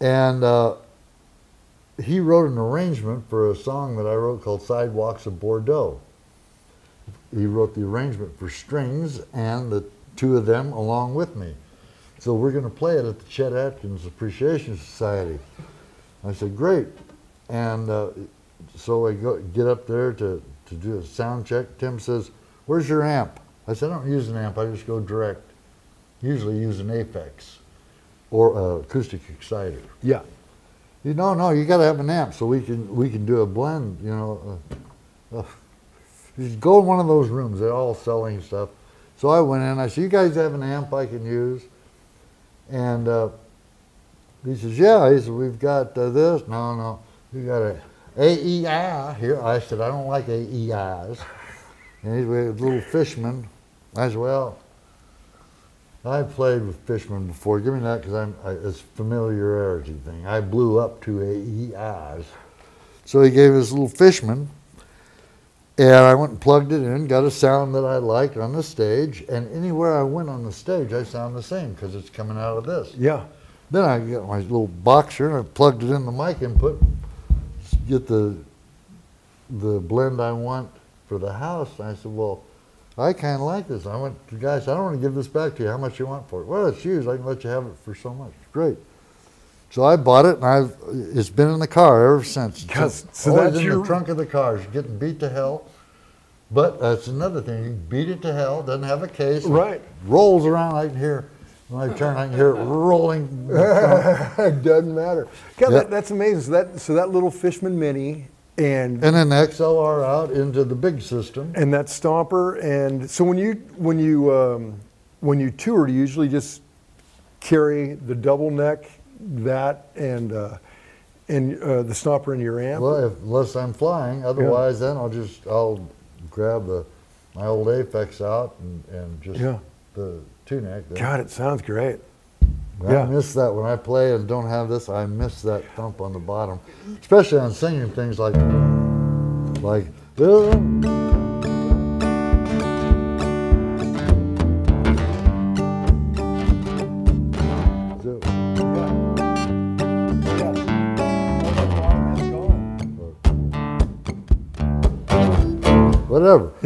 And uh, he wrote an arrangement for a song that I wrote called Sidewalks of Bordeaux. He wrote the arrangement for strings and the two of them along with me. So we're going to play it at the Chet Atkins Appreciation Society. I said, great. And uh, so I go, get up there to, to do a sound check. Tim says, where's your amp? I said, I don't use an amp, I just go direct. Usually use an Apex or uh, acoustic exciter. Yeah. You know, no, you gotta have an amp so we can we can do a blend, you know. Uh, uh, you just go in one of those rooms, they're all selling stuff. So I went in, I said, you guys have an amp I can use? And uh, he says, yeah, he said, we've got uh, this. No, no. You got an A E I here. I said, I don't like A E Is. And he's with little Fishman. I said, well, I played with Fishman before. Give me that because I'm I, it's familiarity thing. I blew up to A E Is. So he gave us little Fishman. And I went and plugged it in, got a sound that I liked on the stage. And anywhere I went on the stage, I sound the same because it's coming out of this. Yeah. Then I got my little boxer and I plugged it in the mic input. Get the the blend I want for the house. And I said, well, I kind of like this. And I went to the guy, I said, I don't want to give this back to you. How much you want for it? Well, it's used. I can let you have it for so much. Great. So I bought it, and I've it's been in the car ever since. Just, so always that's in your... the trunk of the car. It's getting beat to hell. But that's another thing. You beat it to hell. Doesn't have a case. Right. Rolls around. I can hear when I turn, I can hear it rolling. It doesn't matter. God, yep. that, that's amazing. So that, so that little Fishman Mini and and an X L R out into the big system. And that Stomper. And so when you when you um, when you tour, do you usually just carry the double neck, that and uh, and uh, the Stomper in your amp? Well, if, unless I'm flying, otherwise yeah. then I'll just I'll grab the my old Apex out and and just yeah. the. Two-neck. God, it sounds great. I yeah. miss that when I play and don't have this. I miss that thump on the bottom, especially on singing things like, like. Yeah. Yeah.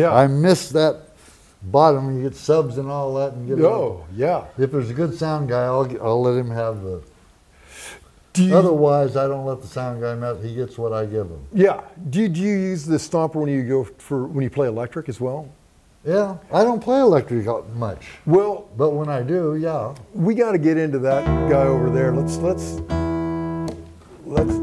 Yeah. I miss that bottom when you get subs and all that and get it. Oh, yeah. If there's a good sound guy, I'll get, I'll let him have the. You, Otherwise, I don't let the sound guy mess. He gets what I give him. Yeah. Do you, do you use the stomper when you go for when you play electric as well? Yeah, I don't play electric much. Well, but when I do, yeah. We got to get into that guy over there. Let's let's let's.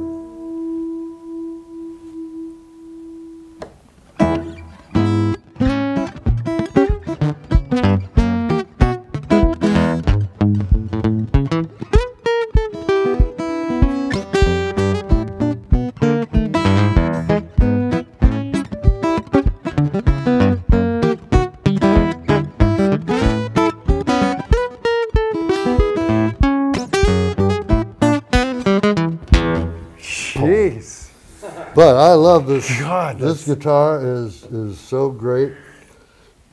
But I love this. God, this guitar is is so great.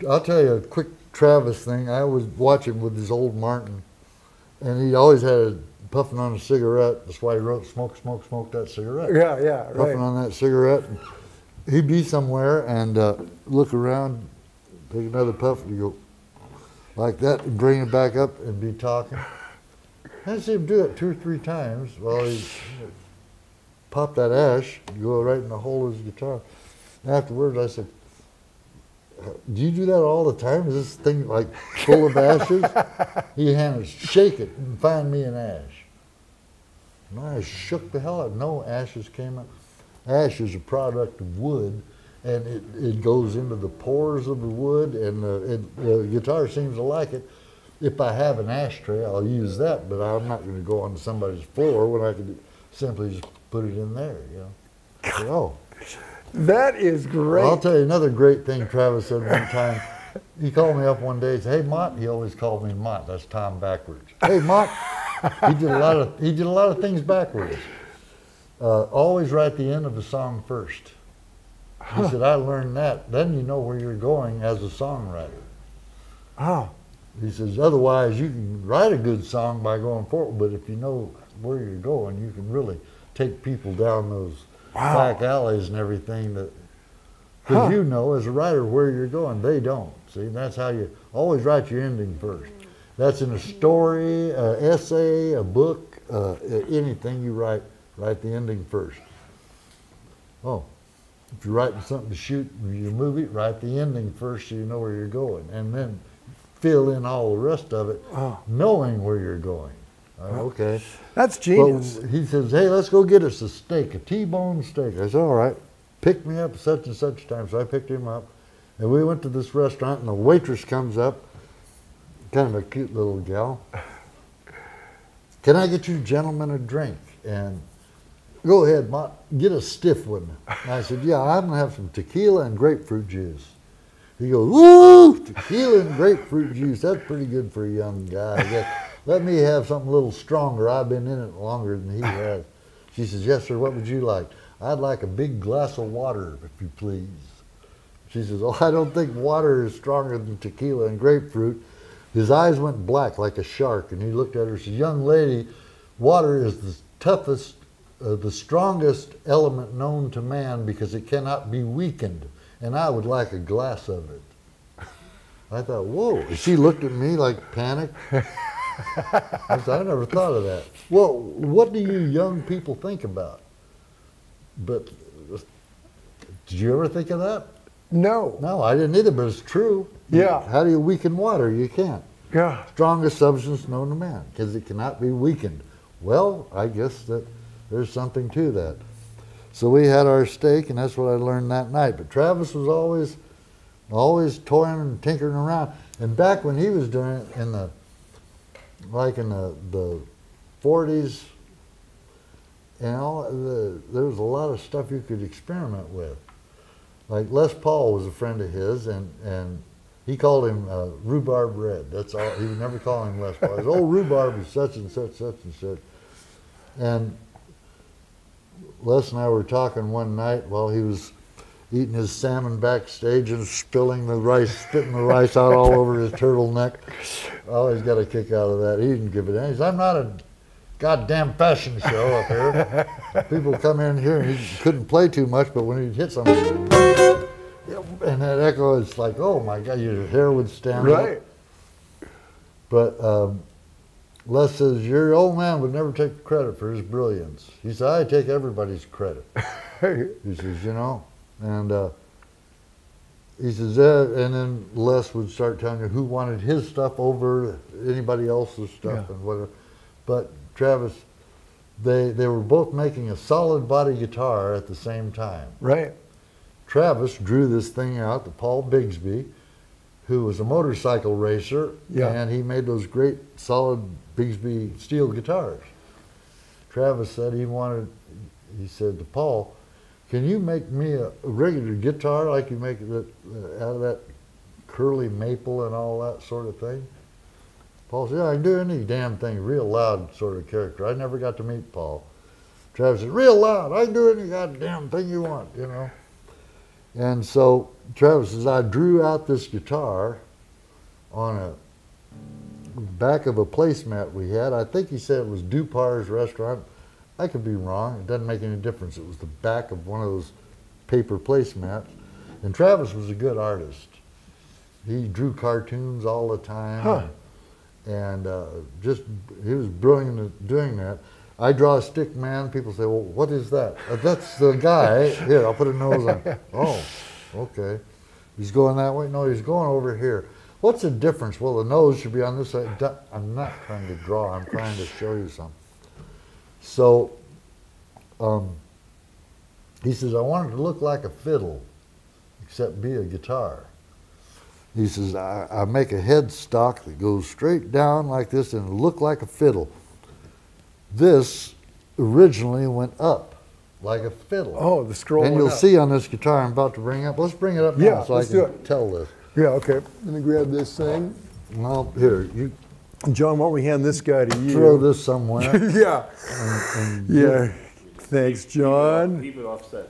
I'll tell you a quick Travis thing. I was watching with his old Martin, and he always had a, puffing on a cigarette. That's why he wrote "Smoke, smoke, smoke that cigarette." Yeah, yeah, right. Puffing on that cigarette. He'd be somewhere and uh, look around, take another puff, and go like that, and bring it back up and be talking. I see him do it two or three times while he's. Pop that ash, go right in the hole of his guitar. And afterwards, I said, do you do that all the time? Is this thing like full of ashes? He handed, shake it and find me an ash. And I shook the hell out. No ashes came up. Ash is a product of wood, and it, it goes into the pores of the wood, and the, it, the guitar seems to like it. If I have an ashtray, I'll use that, but I'm not going to go onto somebody's floor when I could simply just put it in there, you know. So, that is great. Well, I'll tell you another great thing Travis said one time. He called me up one day and said, hey, Mott. He always called me Mott. That's Tom backwards. Hey, Mott. He did a lot of, he did a lot of things backwards. Uh, always write the end of the song first. He huh. said, I learned that. Then you know where you're going as a songwriter. Oh. He says, otherwise you can write a good song by going forward, but if you know where you're going, you can really take people down those wow. back alleys and everything that, because huh. you know as a writer where you're going, they don't. See, that's how you always write your ending first. That's in a story, an essay, a book, uh, anything you write, write the ending first. Oh, if you're writing something to shoot your movie, write the ending first so you know where you're going, and then fill in all the rest of it oh. knowing where you're going. Okay. That's genius. But he says, hey, let's go get us a steak, a T-bone steak. I said, all right. Pick me up such and such time. So I picked him up. And we went to this restaurant, and the waitress comes up, kind of a cute little gal. Can I get you gentlemen a drink? And go ahead, Ma, get a stiff one. And I said, yeah, I'm going to have some tequila and grapefruit juice. He goes, woo, tequila and grapefruit juice. That's pretty good for a young guy, I guess. Let me have something a little stronger. I've been in it longer than he has. She says, yes, sir, what would you like? I'd like a big glass of water, if you please. She says, oh, I don't think water is stronger than tequila and grapefruit. His eyes went black like a shark, and he looked at her and said, young lady, water is the toughest, uh, the strongest element known to man because it cannot be weakened, and I would like a glass of it. I thought, whoa. She looked at me like panicked. I said, I never thought of that. Well, what do you young people think about? But did you ever think of that? No. No, I didn't either, but it's true. Yeah. How do you weaken water? You can't. Yeah. Strongest substance known to man, because it cannot be weakened. Well, I guess that there's something to that. So we had our steak, and that's what I learned that night. But Travis was always, always toying and tinkering around. And back when he was doing it in the like in the, the forties, you know, the, there was a lot of stuff you could experiment with. Like Les Paul was a friend of his, and, and he called him uh, Rhubarb Red. That's all. He would never call him Les Paul. His old Rhubarb was such and such, such and such. And Les and I were talking one night while he was eating his salmon backstage and spilling the rice, spitting the rice out all over his turtleneck. I always got a kick out of that. He didn't give it any. He said, I'm not a goddamn fashion show up here. People come in here and he couldn't play too much, but when he'd hit something, and that echo is like, oh my God, your hair would stand up. Right. But um, Les says, your old man would never take credit for his brilliance. He said, I take everybody's credit. He says, you know, and uh, he says, eh, and then Les would start telling you who wanted his stuff over anybody else's stuff, yeah, and whatever. But Travis, they, they were both making a solid body guitar at the same time. Right. Travis drew this thing out to Paul Bigsby, who was a motorcycle racer, yeah, and he made those great solid Bigsby steel guitars. Travis said he wanted, he said to Paul, can you make me a regular guitar like you make that, uh, out of that curly maple and all that sort of thing? Paul said, yeah, I can do any damn thing, real loud sort of character. I never got to meet Paul. Travis said, real loud, I can do any goddamn thing you want, you know. And so Travis says, I drew out this guitar on a back of a placemat we had. I think he said it was Dupar's restaurant. I could be wrong. It doesn't make any difference. It was the back of one of those paper placemats. And Travis was a good artist. He drew cartoons all the time. Huh. And uh, just, he was brilliant at doing that. I draw a stick man, people say, well, what is that? Uh, that's the guy. Here, I'll put a nose on. Oh, okay. He's going that way? No, he's going over here. What's the difference? Well, the nose should be on this side. I'm not trying to draw. I'm trying to show you something. So um, he says, I wanted to look like a fiddle, except be a guitar. He says, I, I make a headstock that goes straight down like this and look like a fiddle. This originally went up like a fiddle. Oh, the scroll. And you'll up. See on this guitar I'm about to bring up. Let's bring it up yeah, now so I can it. tell this. Yeah, okay. Let me grab this thing. Well, here, you. John, why don't we hand this guy to you? Throw this somewhere. Yeah. And, and yeah. Keep, Thanks, John. Keep it offset.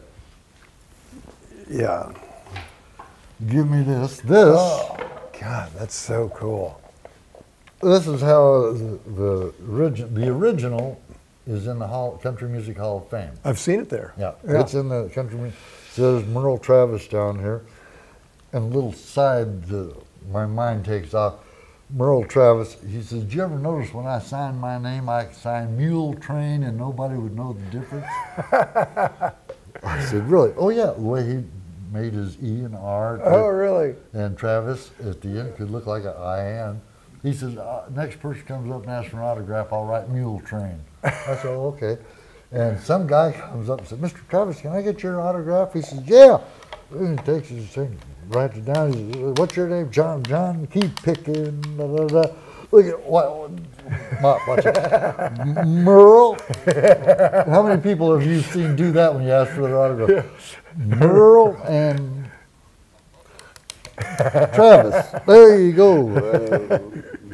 Yeah. Give me this. This. Oh, God, that's so cool. This is how the, the, origi the original is in the Hall, Country Music Hall of Fame. I've seen it there. Yeah, yeah. It's in the Country Music. So there's Merle Travis down here. And a little side, the, my mind takes off. Merle Travis, he says, did you ever notice when I signed my name, I signed Mule Train and nobody would know the difference? I said, really? Oh, yeah. The way he made his E and R. Oh, really? And Travis at the end could look like an I N. He says, uh, next person comes up and asks for an autograph, I'll write Mule Train. I said, oh, okay. And some guy comes up and said, Mister Travis, can I get your autograph? He says, yeah. And he takes his thing, writes it down. He says, what's your name? John, John, keep picking. Da, da, da. Look at, what, what, watch it. Merle. How many people have you seen do that when you ask for their autograph? Merle and Travis, there you go. Uh,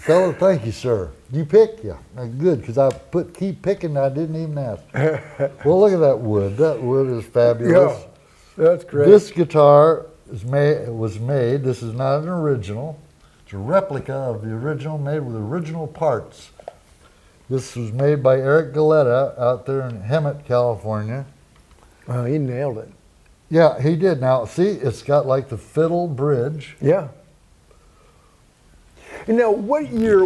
fellow, thank you, sir. You pick? Yeah. Good, because I put keep picking, I didn't even ask. Well, look at that wood. That wood is fabulous. Yeah, that's great. This guitar is made, was made, this is not an original. It's a replica of the original, made with original parts. This was made by Eric Galetta out there in Hemet, California. Wow, he nailed it. Yeah, he did. Now, see, it's got like the fiddle bridge. Yeah. And now, what year?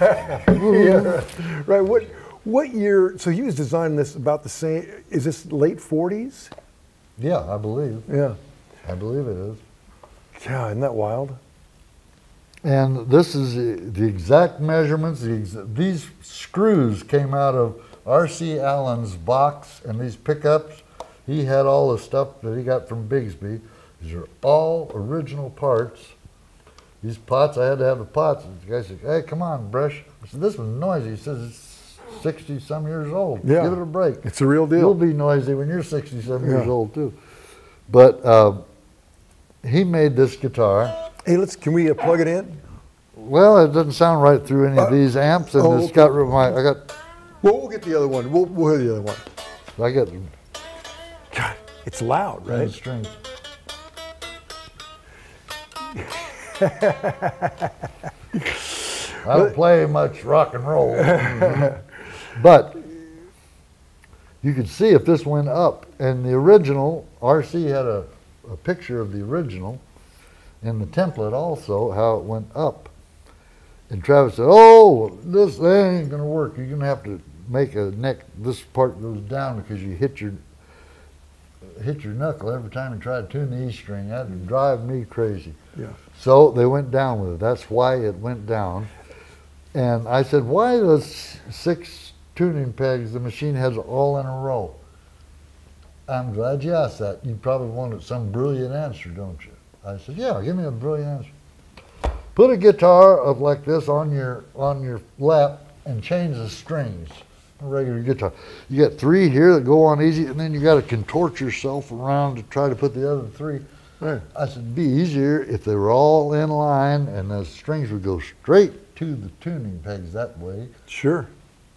Yeah, right. What what year? So he was designing this about the same. Is this late forties? Yeah, I believe. Yeah, I believe it is. Yeah, isn't that wild? And this is the, the exact measurements. The exa these screws came out of R C Allen's box, and these pickups. He had all the stuff that he got from Bigsby. These are all original parts. These pots, I had to have the pots. And the guy said, hey, come on, Bresh. I said, this one's noisy. He says, it's sixty-some years old. Yeah. Give it a break. It's a real deal. You'll be noisy when you're sixty-some yeah. years old, too. But uh, he made this guitar. Hey, let's, can we uh, plug it in? Well, it doesn't sound right through any uh, of these amps. And oh, it's okay. got my, I got. Well, we'll get the other one. We'll, we'll hear the other one. I got. God, it's loud, right? And strings. I don't play much rock and roll. But you could see if this went up, and the original R C had a, a picture of the original in the template also, how it went up. And Travis said, oh, this ain't gonna work. You're gonna have to make a neck, this part goes down because you hit your hit your knuckle every time you try to tune the E string. That would drive me crazy. Yeah. So they went down with it. That's why it went down. And I said, why the six tuning pegs the machine has all in a row? I'm glad you asked that. You probably wanted some brilliant answer, don't you? I said, yeah, give me a brilliant answer. Put a guitar up like this on your on your lap and change the strings. A regular guitar. You got three here that go on easy, and then you got to contort yourself around to try to put the other three. Right. I said, it'd be easier if they were all in line and the strings would go straight to the tuning pegs that way. Sure.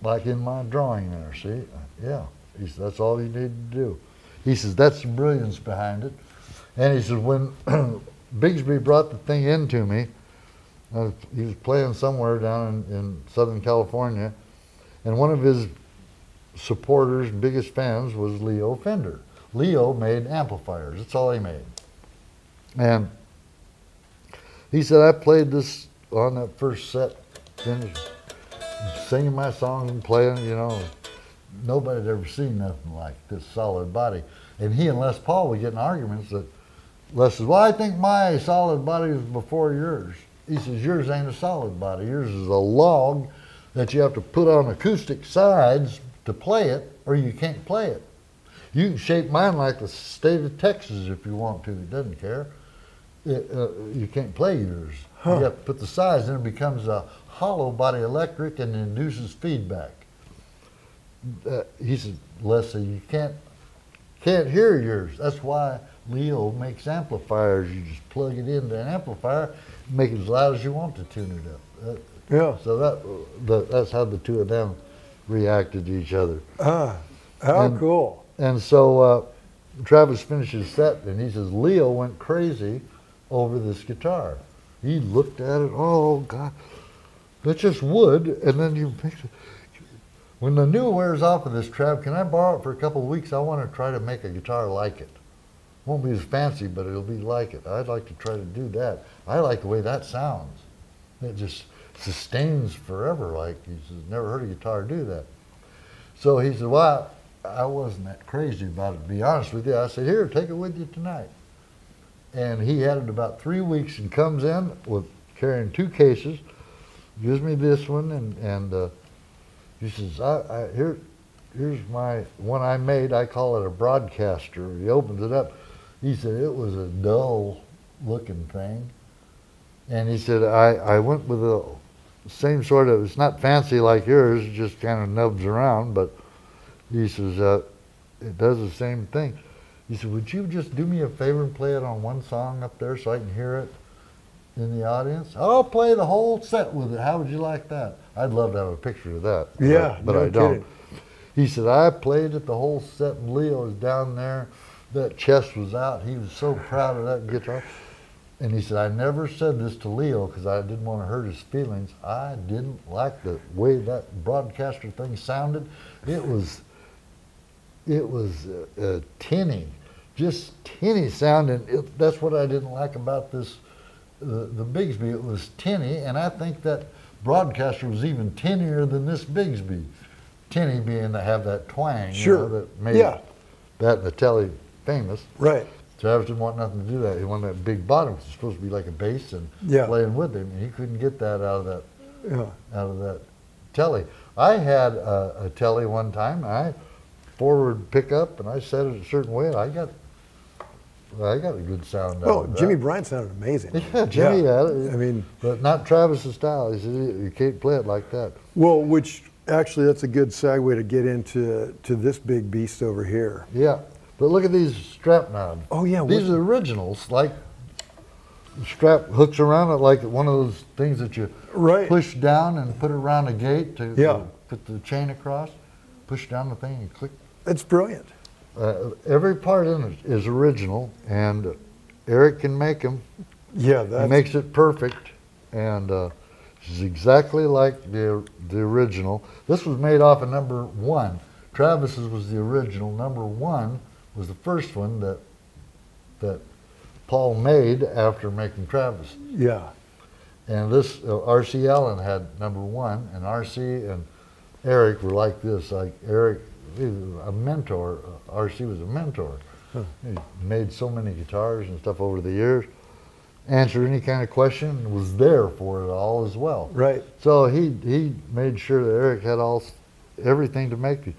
Like in my drawing there, see? Yeah. He said, that's all you need to do. He says, that's the brilliance behind it. And he said, when Bigsby brought the thing in to me, uh, he was playing somewhere down in, in Southern California, and one of his supporters, biggest fans, was Leo Fender. Leo made amplifiers, that's all he made. And he said, I played this on that first set, finished singing my songs and playing, you know, nobody's ever seen nothing like this solid body. And he and Les Paul were getting arguments that Les says, well, I think my solid body was before yours. He says, yours ain't a solid body, yours is a log that you have to put on acoustic sides to play it, or you can't play it. You can shape mine like the state of Texas if you want to, it doesn't care. It, uh, you can't play yours. Huh. You have to put the sides in, it becomes a hollow body electric and induces feedback. Uh, he said, Leslie, you can't, can't hear yours. That's why Leo makes amplifiers. You just plug it into an amplifier, make it as loud as you want to tune it up. That, Yeah. So that the, that's how the two of them reacted to each other. Ah, how and, cool. And so uh, Travis finishes set, and he says, Leo went crazy over this guitar. He looked at it, oh, God, that's just wood. And then you picked it. When the new wears off of this, Trav, can I borrow it for a couple of weeks? I want to try to make a guitar like it. Won't be as fancy, but it'll be like it. I'd like to try to do that. I like the way that sounds. It just sustains forever, like he says, never heard a guitar do that. So he said, well, I, I wasn't that crazy about it, to be honest with you. I said, here, take it with you tonight. And he had it about three weeks and comes in with carrying two cases, gives me this one, and, and uh, he says, I, I, here, here's my one I made. I call it a broadcaster. He opens it up. He said, it was a dull looking thing. And he said, I, I went with a same sort of, it's not fancy like yours, it just kind of nubs around, but he says, uh, it does the same thing. He said, would you just do me a favor and play it on one song up there so I can hear it in the audience? I'll play the whole set with it. How would you like that? I'd love to have a picture of that. Yeah, but, but no I don't. Kidding. He said, I played it the whole set, and Leo was down there. That chest was out. He was so proud of that guitar. And he said, I never said this to Leo because I didn't want to hurt his feelings. I didn't like the way that broadcaster thing sounded. It was, it was uh, uh, tinny, just tinny sounding. It, that's what I didn't like about this, uh, the Bigsby. It was tinny, and I think that broadcaster was even tinnier than this Bigsby. Tinny being to have that twang, sure, you know, that made yeah. that Natale famous. Right. Travis didn't want nothing to do that. He wanted that big bottom, which was supposed to be like a bass and yeah. playing with him. And he couldn't get that out of that yeah. out of that telly. I had a, a telly one time. I forward pickup and I set it a certain way, and I got I got a good sound. Well, out of Jimmy that. Bryant sounded amazing. Yeah, Jimmy yeah. had it. I mean, but not Travis's style. He said you can't play it like that. Well, which actually that's a good segue to get into to this big beast over here. Yeah. But look at these strap knobs. Oh yeah, these are originals. Like strap hooks around it, like one of those things that you right. push down and put around a gate to yeah. uh, put the chain across. Push down the thing and click. That's brilliant. Uh, every part in it is original, and Eric can make them. Yeah, that makes it perfect, and uh, it's exactly like the the original. This was made off of number one. Travis's was the original. Number one was the first one that that Paul made after making Travis. Yeah. And this, uh, R C Allen had number one, and R C and Eric were like this. Like Eric, he was a mentor. Uh, R C was a mentor. Huh. He made so many guitars and stuff over the years. Answered any kind of question, was there for it all as well. Right. So he he made sure that Eric had all everything to make it.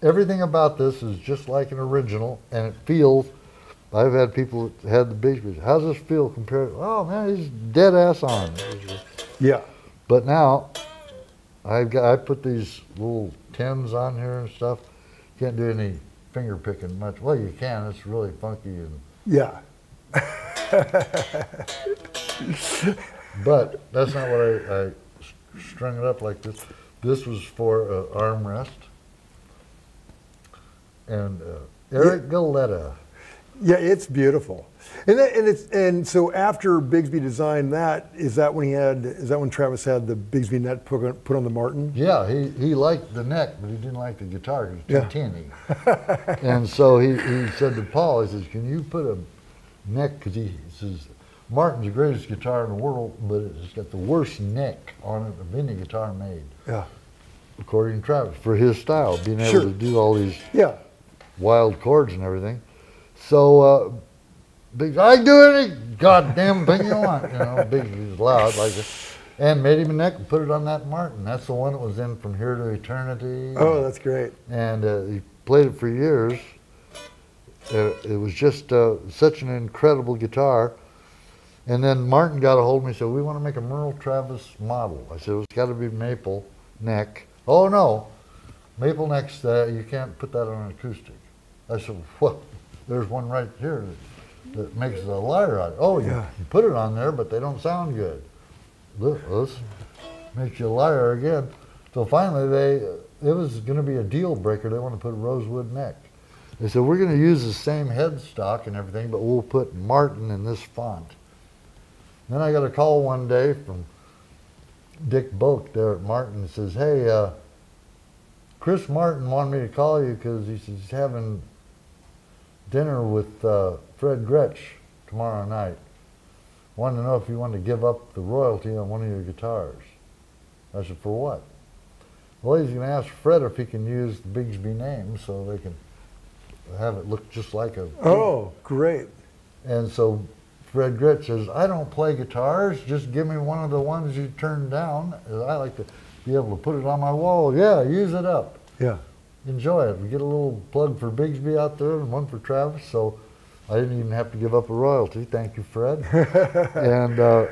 Everything about this is just like an original, and it feels. I've had people that had the Bigsby. How's this feel compared? Oh man, he's dead ass on. Yeah. But now, I've got I put these little Tims on here and stuff. Can't do any finger picking much. Well, you can. It's really funky and. Yeah. But that's not what I, I strung it up like this. This was for uh, armrest. And uh, Eric yeah. Galetta. Yeah, it's beautiful. And that, and it's and so after Bigsby designed that, is that when he had is that when Travis had the Bigsby neck put on, put on the Martin? Yeah, he, he liked the neck, but he didn't like the guitar. It was too yeah. tinny. And so he, he said to Paul, he says, "Can you put a neck?" Because he says Martin's the greatest guitar in the world, but it's got the worst neck on it of any guitar made. Yeah, according to Travis, for his style, being able sure. to do all these yeah wild chords and everything. So, uh, Big, I can do any goddamn thing you want, you know, Bigsby's loud like this. And made him a neck and put it on that Martin. That's the one that was in From Here to Eternity. Oh, that's great. And uh, he played it for years. Uh, it was just uh, such an incredible guitar. And then Martin got a hold of me and said, "We want to make a Merle Travis model." I said, "Well, it's got to be maple neck." "Oh, no, maple neck's, uh, you can't put that on an acoustic." I said, "What? There's one right here that, that makes a liar out of it." "Oh, you, yeah. you put it on there, but they don't sound good." This, this makes you a liar again. So finally, they it was going to be a deal breaker. They want to put a rosewood neck. They said, "We're going to use the same headstock and everything, but we'll put Martin in this font." Then I got a call one day from Dick Boak there at Martin. He says, "Hey, uh, Chris Martin wanted me to call you because he says he's having dinner with uh, Fred Gretsch tomorrow night. Wanted to know if you wanted to give up the royalty on one of your guitars." I said, "For what?" "Well, he's going to ask Fred if he can use the Bigsby name so they can have it look just like a..." Oh, great. And so Fred Gretsch says, "I don't play guitars. Just give me one of the ones you turned down. I like to be able to put it on my wall." "Yeah, use it up. Yeah. Enjoy it." We get a little plug for Bigsby out there and one for Travis, so I didn't even have to give up a royalty. Thank you, Fred. And uh,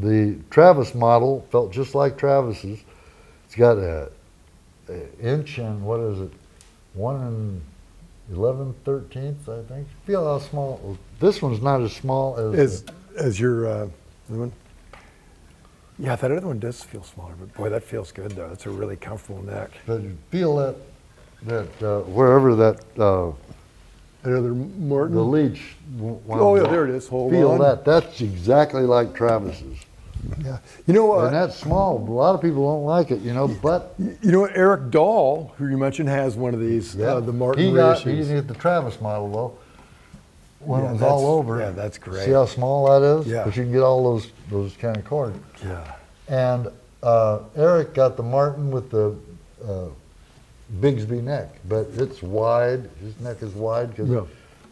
the Travis model felt just like Travis's. It's got a, a inch and what is it, one and eleven thirteenths, I think. Feel how small it was. This one's not as small as as, the, as your uh, other one. Yeah, that other one does feel smaller, but boy, that feels good though. That's a really comfortable neck. But you feel that, that uh, wherever that uh, another Martin, the Leach. Oh yeah, there it is. Hold feel on. Feel that. That's exactly like Travis's. Yeah, you know what? Uh, and that's small. A lot of people don't like it, you know. But you know, Eric Dahl, who you mentioned, has one of these. Yeah, uh, the Martin. He got. He didn't get the Travis model though. When yeah, it was all over. Yeah, that's great. See how small that is? Yeah. But you can get all those those kind of chords. Yeah. And uh, Eric got the Martin with the uh, Bigsby neck, but it's wide. His neck is wide because yeah.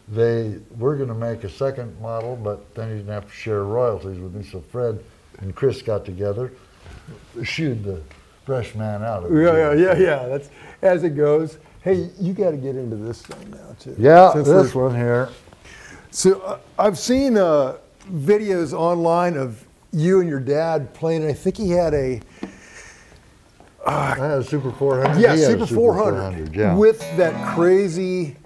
they were going to make a second model, but then he didn't have to share royalties with me. So Fred and Chris got together, shooed the Bresh man out of it. Yeah, yeah, yeah, yeah. That's as it goes. Hey, you got to get into this thing now too. Yeah, Since this one here. So uh, I've seen uh, videos online of you and your dad playing, and I think he had a... Uh, I had a Super four hundred. Yeah, Super, Super four hundred, four hundred yeah. with that crazy,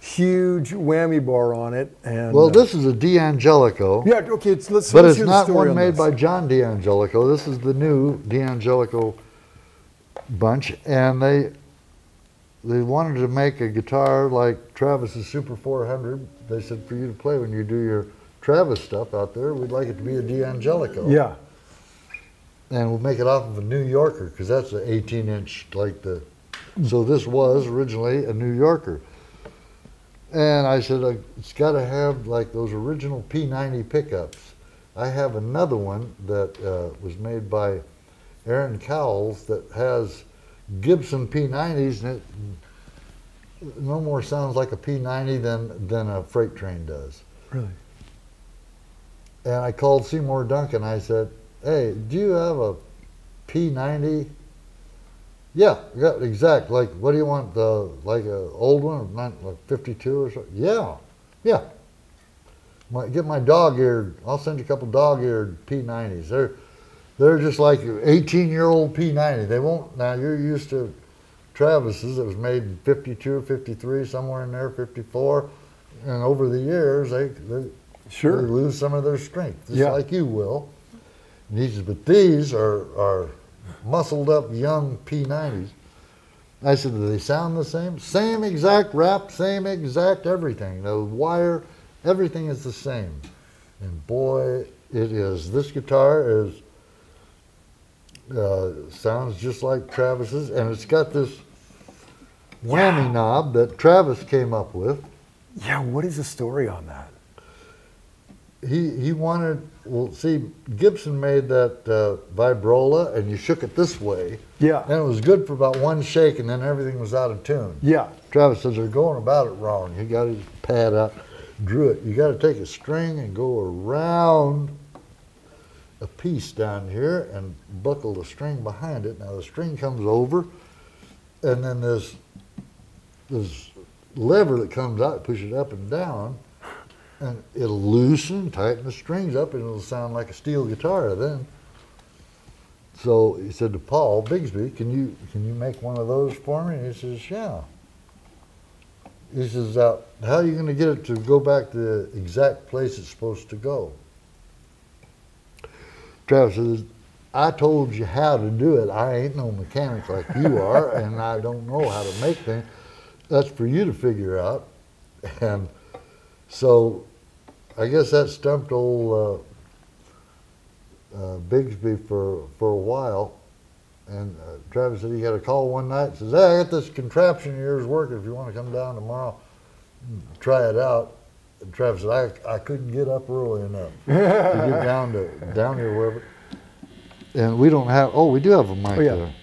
huge whammy bar on it. And well, uh, this is a D'Angelico. Yeah, okay, it's, let's, but let's it's not one on made this. by John D'Angelico. This is the new D'Angelico bunch, and they they wanted to make a guitar like Travis's Super four hundred. They said, "For you to play when you do your Travis stuff out there, we'd like it to be a D'Angelico." Yeah. And we'll make it off of a New Yorker, because that's an eighteen inch, like the... So this was originally a New Yorker. And I said, it's got to have like those original P ninety pickups. I have another one that uh, was made by Aaron Cowles that has Gibson P nineties, and it no more sounds like a P ninety than, than a freight train does. Really? And I called Seymour Duncan. I said, hey, do you have a P ninety? Yeah, yeah, exact. Like, what do you want? The like an old one, like fifty-two or so? Yeah, yeah. My, get my dog-eared. I'll send you a couple dog-eared P nineties. They're they're just like eighteen-year-old P ninety. They won't. Now you're used to Travis's. It was made in fifty-two, fifty-three, somewhere in there, fifty-four, and over the years they they, sure. they lose some of their strength, just yeah. like you will. And he says, but these are are. muscled up young P nineties. I said, do they sound the same? Same exact wrap, same exact everything. The wire, everything is the same. And boy, it is. This guitar is uh, sounds just like Travis's, and it's got this whammy yeah. knob that Travis came up with. Yeah, what is the story on that? He, he wanted, well, see, Gibson made that uh, vibrola, and you shook it this way. Yeah. And it was good for about one shake, and then everything was out of tune. Yeah. Travis says, they're going about it wrong. You got to pad out, drew it. You got to take a string and go around a piece down here and buckle the string behind it. Now, the string comes over, and then there's this lever that comes out, push it up and down. And it'll loosen, tighten the strings up, and it'll sound like a steel guitar then. So he said to Paul, Bigsby, can you can you make one of those for me? And he says, yeah. He says, uh, how are you going to get it to go back to the exact place it's supposed to go? Travis says, I told you how to do it. I ain't no mechanic like you are, and I don't know how to make things. That's for you to figure out. And so, I guess that stumped old uh, uh, Bigsby for for a while, and uh, Travis said he got a call one night and says, hey, I got this contraption of yours working if you want to come down tomorrow and try it out. And Travis said, I, I couldn't get up early enough to get down, to, down here wherever. And we don't have, oh, we do have a mic oh, yeah. there.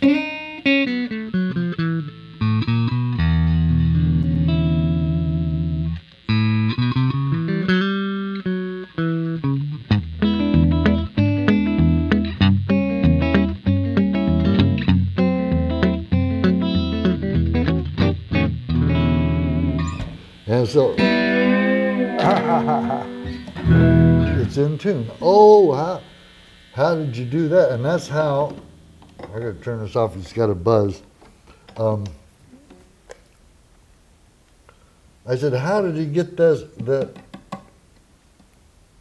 So it's in tune. Oh, how, how did you do that? And that's how, I gotta turn this off, it's got a buzz. Um, I said, how did he get this, that,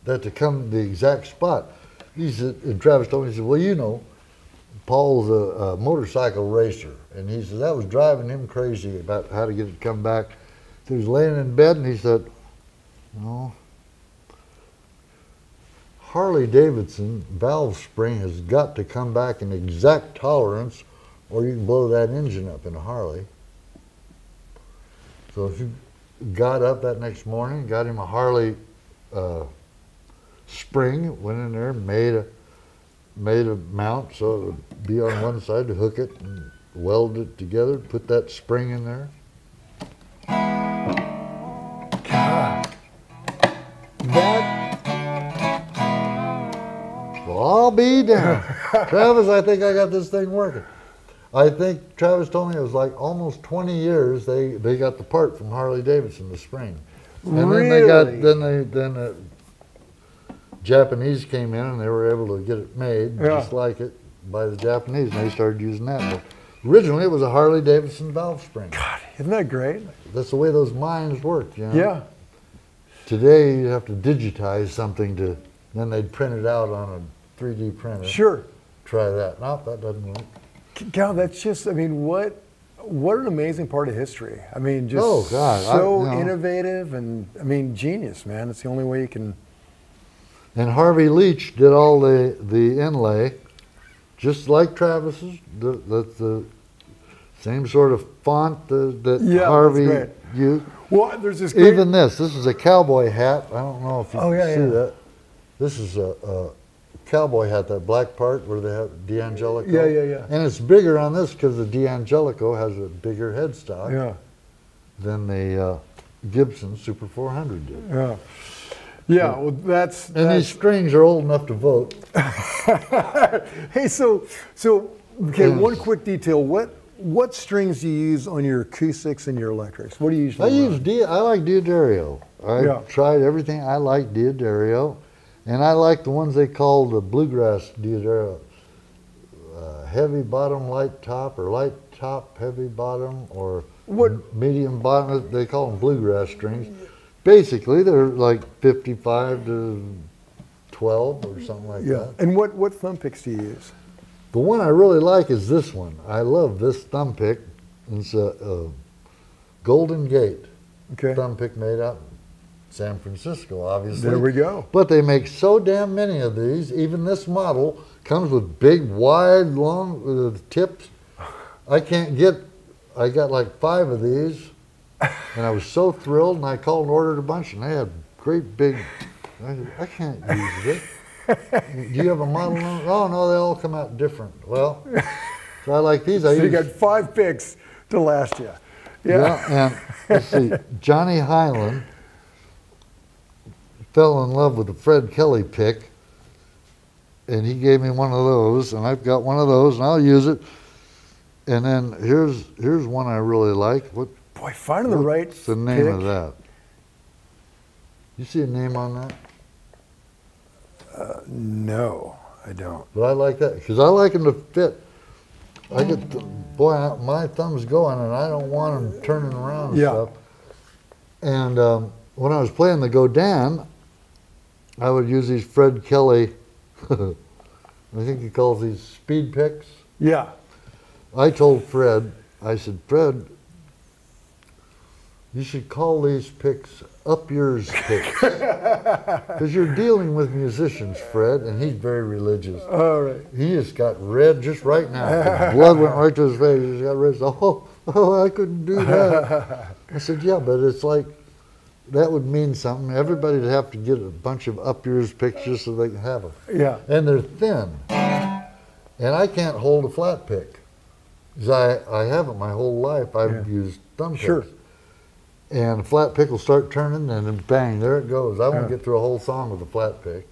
that to come the exact spot? He said, and Travis told me, he said, well, you know, Paul's a, a motorcycle racer. And he said, that was driving him crazy about how to get it to come back. He was laying in bed and he said, no, Harley-Davidson valve spring has got to come back in exact tolerance or you can blow that engine up in a Harley. So he got up that next morning, got him a Harley uh, spring, went in there, made a, made a mount so it would be on one side to hook it and weld it together, put that spring in there. That, well, I'll be down. Travis, I think I got this thing working. I think Travis told me it was like almost twenty years they, they got the part from Harley-Davidson the spring. And really? then they got then they then the Japanese came in and they were able to get it made yeah. just like it by the Japanese, and they started using that. But originally it was a Harley-Davidson valve spring. God, isn't that great? That's the way those mines worked, you know? Yeah. Today you have to digitize something to, then they'd print it out on a three D printer. Sure. Try that. No, that doesn't work. God, that's just, I mean, what, what an amazing part of history. I mean, just oh, God. so I, you know, innovative and, I mean, genius, man. It's the only way you can. And Harvey Leach did all the, the inlay, just like Travis's. That's the, the Same sort of font that, that yeah, Harvey used. Well, there's this great... Even this, this is a cowboy hat. I don't know if you oh, yeah, can see yeah. that. This is a, a cowboy hat, that black part where they have D'Angelico. Yeah, yeah, yeah. And it's bigger on this because the D'Angelico has a bigger headstock yeah. than the uh, Gibson Super four hundred did. Yeah. Yeah, well, that's... And that's... these strings are old enough to vote. Hey, so, so okay, yes. one quick detail. What what strings do you use on your acoustics and your electrics? What do you usually I run? use? I like D'Addario. I yeah. tried everything. I like D'Addario. And I like the ones they call the bluegrass D'Addario. Uh, heavy bottom, light top, or light top, heavy bottom, or what? medium bottom. They call them bluegrass strings. Basically, they're like fifty-five to twelve or something like yeah. that. And what, what thumb picks do you use? The one I really like is this one. I love this thumb pick. It's a, a Golden Gate okay. thumb pick made out in San Francisco, obviously. There we go. But they make so damn many of these. Even this model comes with big, wide, long uh, tips. I can't get, I got like five of these. And I was so thrilled, and I called and ordered a bunch, and they had great big, I said, I can't use it. Do you have a model? Oh, no, they all come out different. Well, so I like these. I so use, you got five picks to last you. Yeah. yeah, and let's see, Johnny Hyland fell in love with the Fred Kelly pick, and he gave me one of those, and I've got one of those, and I'll use it. And then here's, here's one I really like. What? Boy, finding the right What's the name pick? of that? You see a name on that? Uh, no, I don't. But I like that, because I like them to fit. I get, the, boy, my thumb's going, and I don't want them turning around and yeah. stuff. And um, when I was playing the Godin, I would use these Fred Kelly, I think he calls these speed picks. Yeah. I told Fred, I said, Fred, you should call these picks up yours picks. Because you're dealing with musicians, Fred, and he's very religious. All right. He just got red just right now. The blood went right to his face. He just got red. Oh, oh, I couldn't do that. I said, yeah, but it's like, that would mean something. Everybody would have to get a bunch of up yours picks just so they can have them. Yeah. And they're thin. And I can't hold a flat pick. Because I, I haven't my whole life. I've yeah. used thumb picks. Sure. And a flat pick will start turning, and then bang, there it goes. I won't yeah. get through a whole song with a flat pick.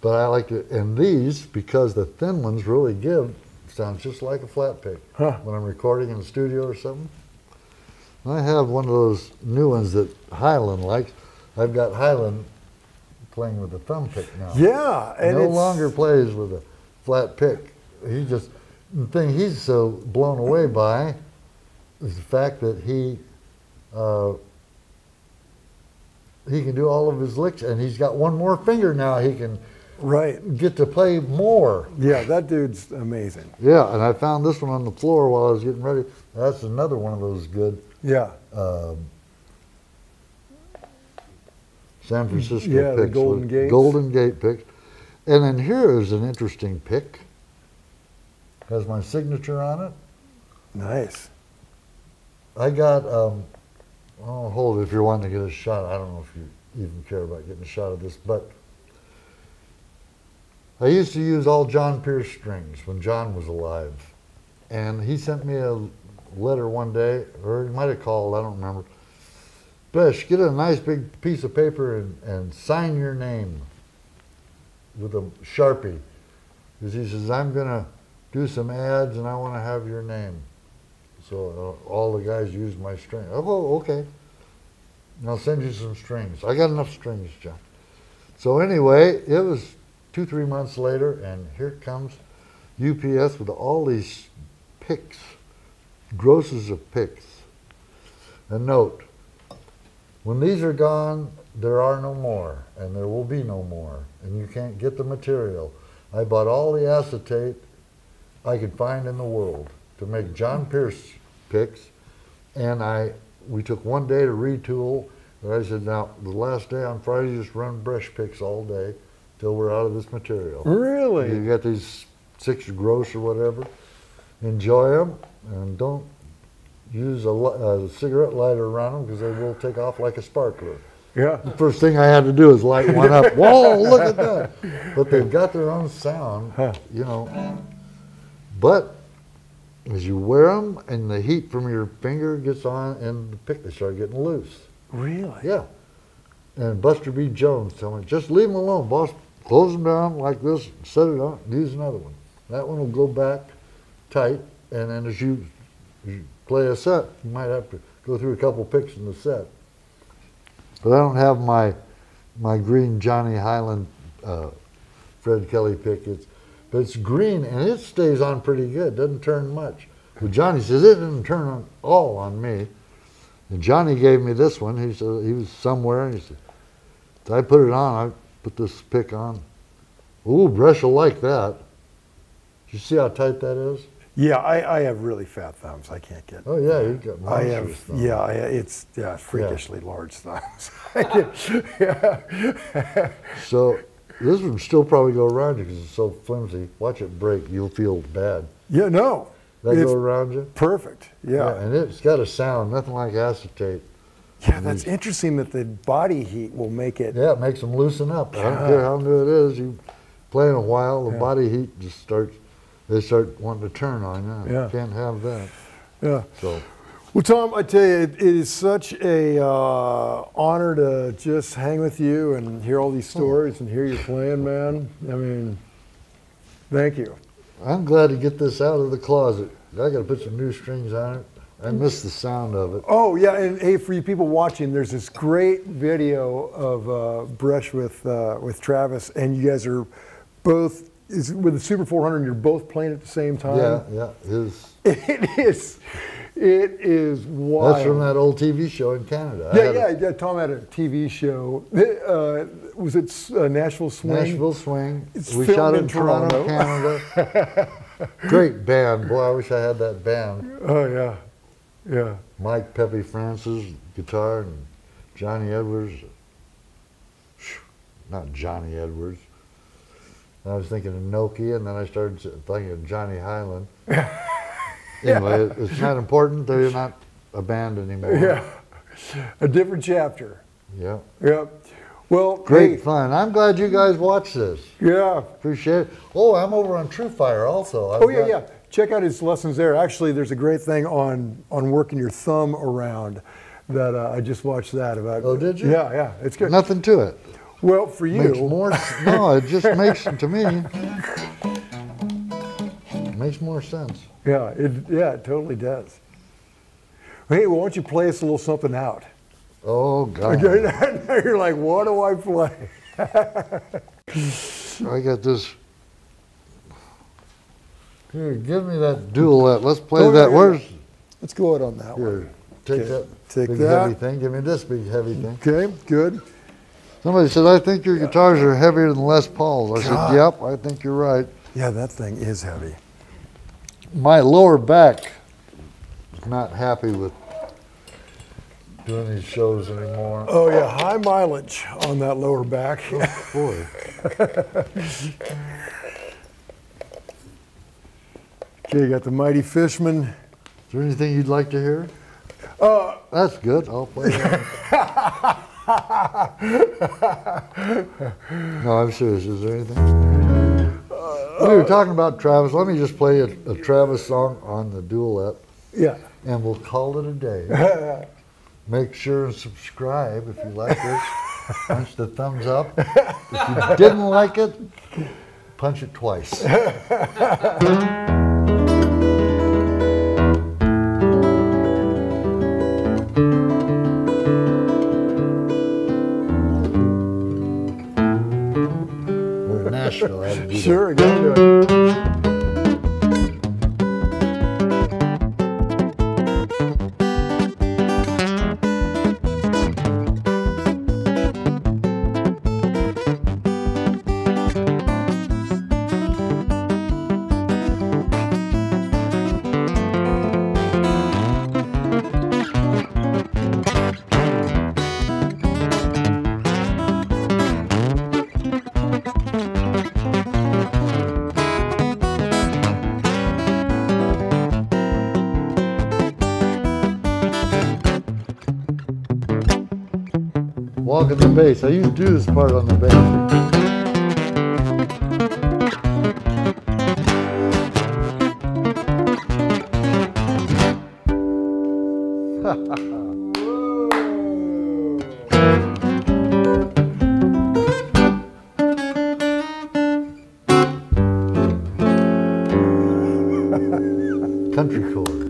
But I like to, and these, because the thin ones really give, sounds just like a flat pick. Huh. When I'm recording in the studio or something. I have one of those new ones that Hyland likes. I've got Hyland playing with a thumb pick now. Yeah. And no it's... longer plays with a flat pick. He just, the thing he's so blown away by is the fact that he, Uh, he can do all of his licks, and he's got one more finger now. He can right. get to play more. Yeah, that dude's amazing. Yeah, and I found this one on the floor while I was getting ready. That's another one of those good yeah. um, San Francisco yeah, picks. The Golden Gate. Golden Gate picks. And then here is an interesting pick. Has my signature on it. Nice. I got... Um, Oh, hold it if you're wanting to get a shot. I don't know if you even care about getting a shot of this, but I used to use all John Pierce strings when John was alive. And he sent me a letter one day, or he might have called, I don't remember. Bresh, get a nice big piece of paper and, and sign your name with a Sharpie. Because he says, I'm going to do some ads and I want to have your name. So uh, all the guys used my string. Oh, okay. And I'll send you some strings. I got enough strings, John. So anyway, it was two, three months later, and here comes U P S with all these picks, grosses of picks. And note, when these are gone, there are no more, and there will be no more, and you can't get the material. I bought all the acetate I could find in the world to make John Pierce picks, and I we took one day to retool, and I said, now, the last day on Friday, just run Bresh picks all day till we're out of this material. Really? You got these six gross or whatever. Enjoy them, and don't use a, a cigarette lighter around them because they will take off like a sparkler. Yeah. The first thing I had to do is light one up. Whoa, look at that. But they've got their own sound, you know. But as you wear them and the heat from your finger gets on and the picks start getting loose. Really? Yeah. And Buster B. Jones telling me, just leave them alone, boss. Close them down like this, set it on, use another one. That one will go back tight, and then as you, as you play a set, you might have to go through a couple picks in the set. But I don't have my my green Johnny Hyland uh, Fred Kelly pick. It's, but it's green, and it stays on pretty good. Doesn't turn much. But Johnny says, it didn't turn on all on me. And Johnny gave me this one. He said he was somewhere, and he said, if I put it on, I put this pick on. Ooh, Bresh will like that. You see how tight that is? Yeah, I, I have really fat thumbs. I can't get. Oh yeah, you've got monstrous I have, thumbs. Yeah, I, it's yeah, freakishly yeah. large thumbs. yeah. So this would still probably go around you because it's so flimsy. Watch it break. You'll feel bad. Yeah, no. That go around you. Perfect. Yeah. yeah. And it's got a sound, nothing like acetate. Yeah, and that's these. Interesting that the body heat will make it. Yeah, it makes them loosen up. Yeah. I don't care how new it is. You play in a while, the yeah. body heat just starts. They start wanting to turn on you. Yeah. Can't have that. Yeah. So, well, Thom, I tell you, it, it is such a uh, honor to just hang with you and hear all these stories and hear you playing, man. I mean, thank you. I'm glad to get this out of the closet. I got to put some new strings on it. I miss the sound of it. Oh yeah, and hey, for you people watching, there's this great video of uh, Bresh with uh, with Travis, and you guys are both. Is with the Super four hundred, you're both playing at the same time. Yeah, yeah, it is. It is. It is wild. That's from that old T V show in Canada. Yeah, yeah, a, yeah. Thom had a T V show. Uh, was it uh, Nashville Swing? Nashville Swing. It's we shot in, in Toronto, Toronto Canada. Great band. Boy, I wish I had that band. Oh, yeah. Yeah. Mike Pepe Francis, guitar, and Johnny Edwards. Not Johnny Edwards. I was thinking of Nokia, and then I started thinking of Johnny Hyland. Anyway, yeah. It's not important. They're not a band anymore. Yeah, a different chapter. Yeah. Yeah. Well, great hey. fun. I'm glad you guys watched this. Yeah. Appreciate it. Oh, I'm over on True Fire also. I've oh, yeah, yeah. Check out his lessons there. Actually, there's a great thing on, on working your thumb around that uh, I just watched that about. Oh, did you? Yeah, yeah. It's good. Nothing to it. Well, for you. Makes more, no, it just makes, to me, it makes more sense. Yeah, it, yeah, it totally does. Hey, well, why don't you play us a little something out? Oh, God. Now you're like, what do I play? I got this. Here, give me that duolette. Let's play oh, that. Here. Where's? Let's go out on that here, one. Take okay. that Take big that. heavy thing. Give me this big heavy thing. Okay, good. Somebody said, I think your guitars are heavier than Les Paul's. I God. said, yep, I think you're right. Yeah, that thing is heavy. My lower back is not happy with doing these shows anymore. Oh, yeah, high mileage on that lower back. Oh, boy. Okay, you got the mighty Fishman. Is there anything you'd like to hear? Uh, That's good. I'll play that. No, I'm serious. Is there anything? Uh, we were talking about Travis. Let me just play a, a Travis song on the duolette. Yeah. And we'll call it a day. Make sure and subscribe if you like this. Punch the thumbs up. If you didn't like it, punch it twice. Sure, go to it. walking the bass. I used to do this part on the bass. Country chord.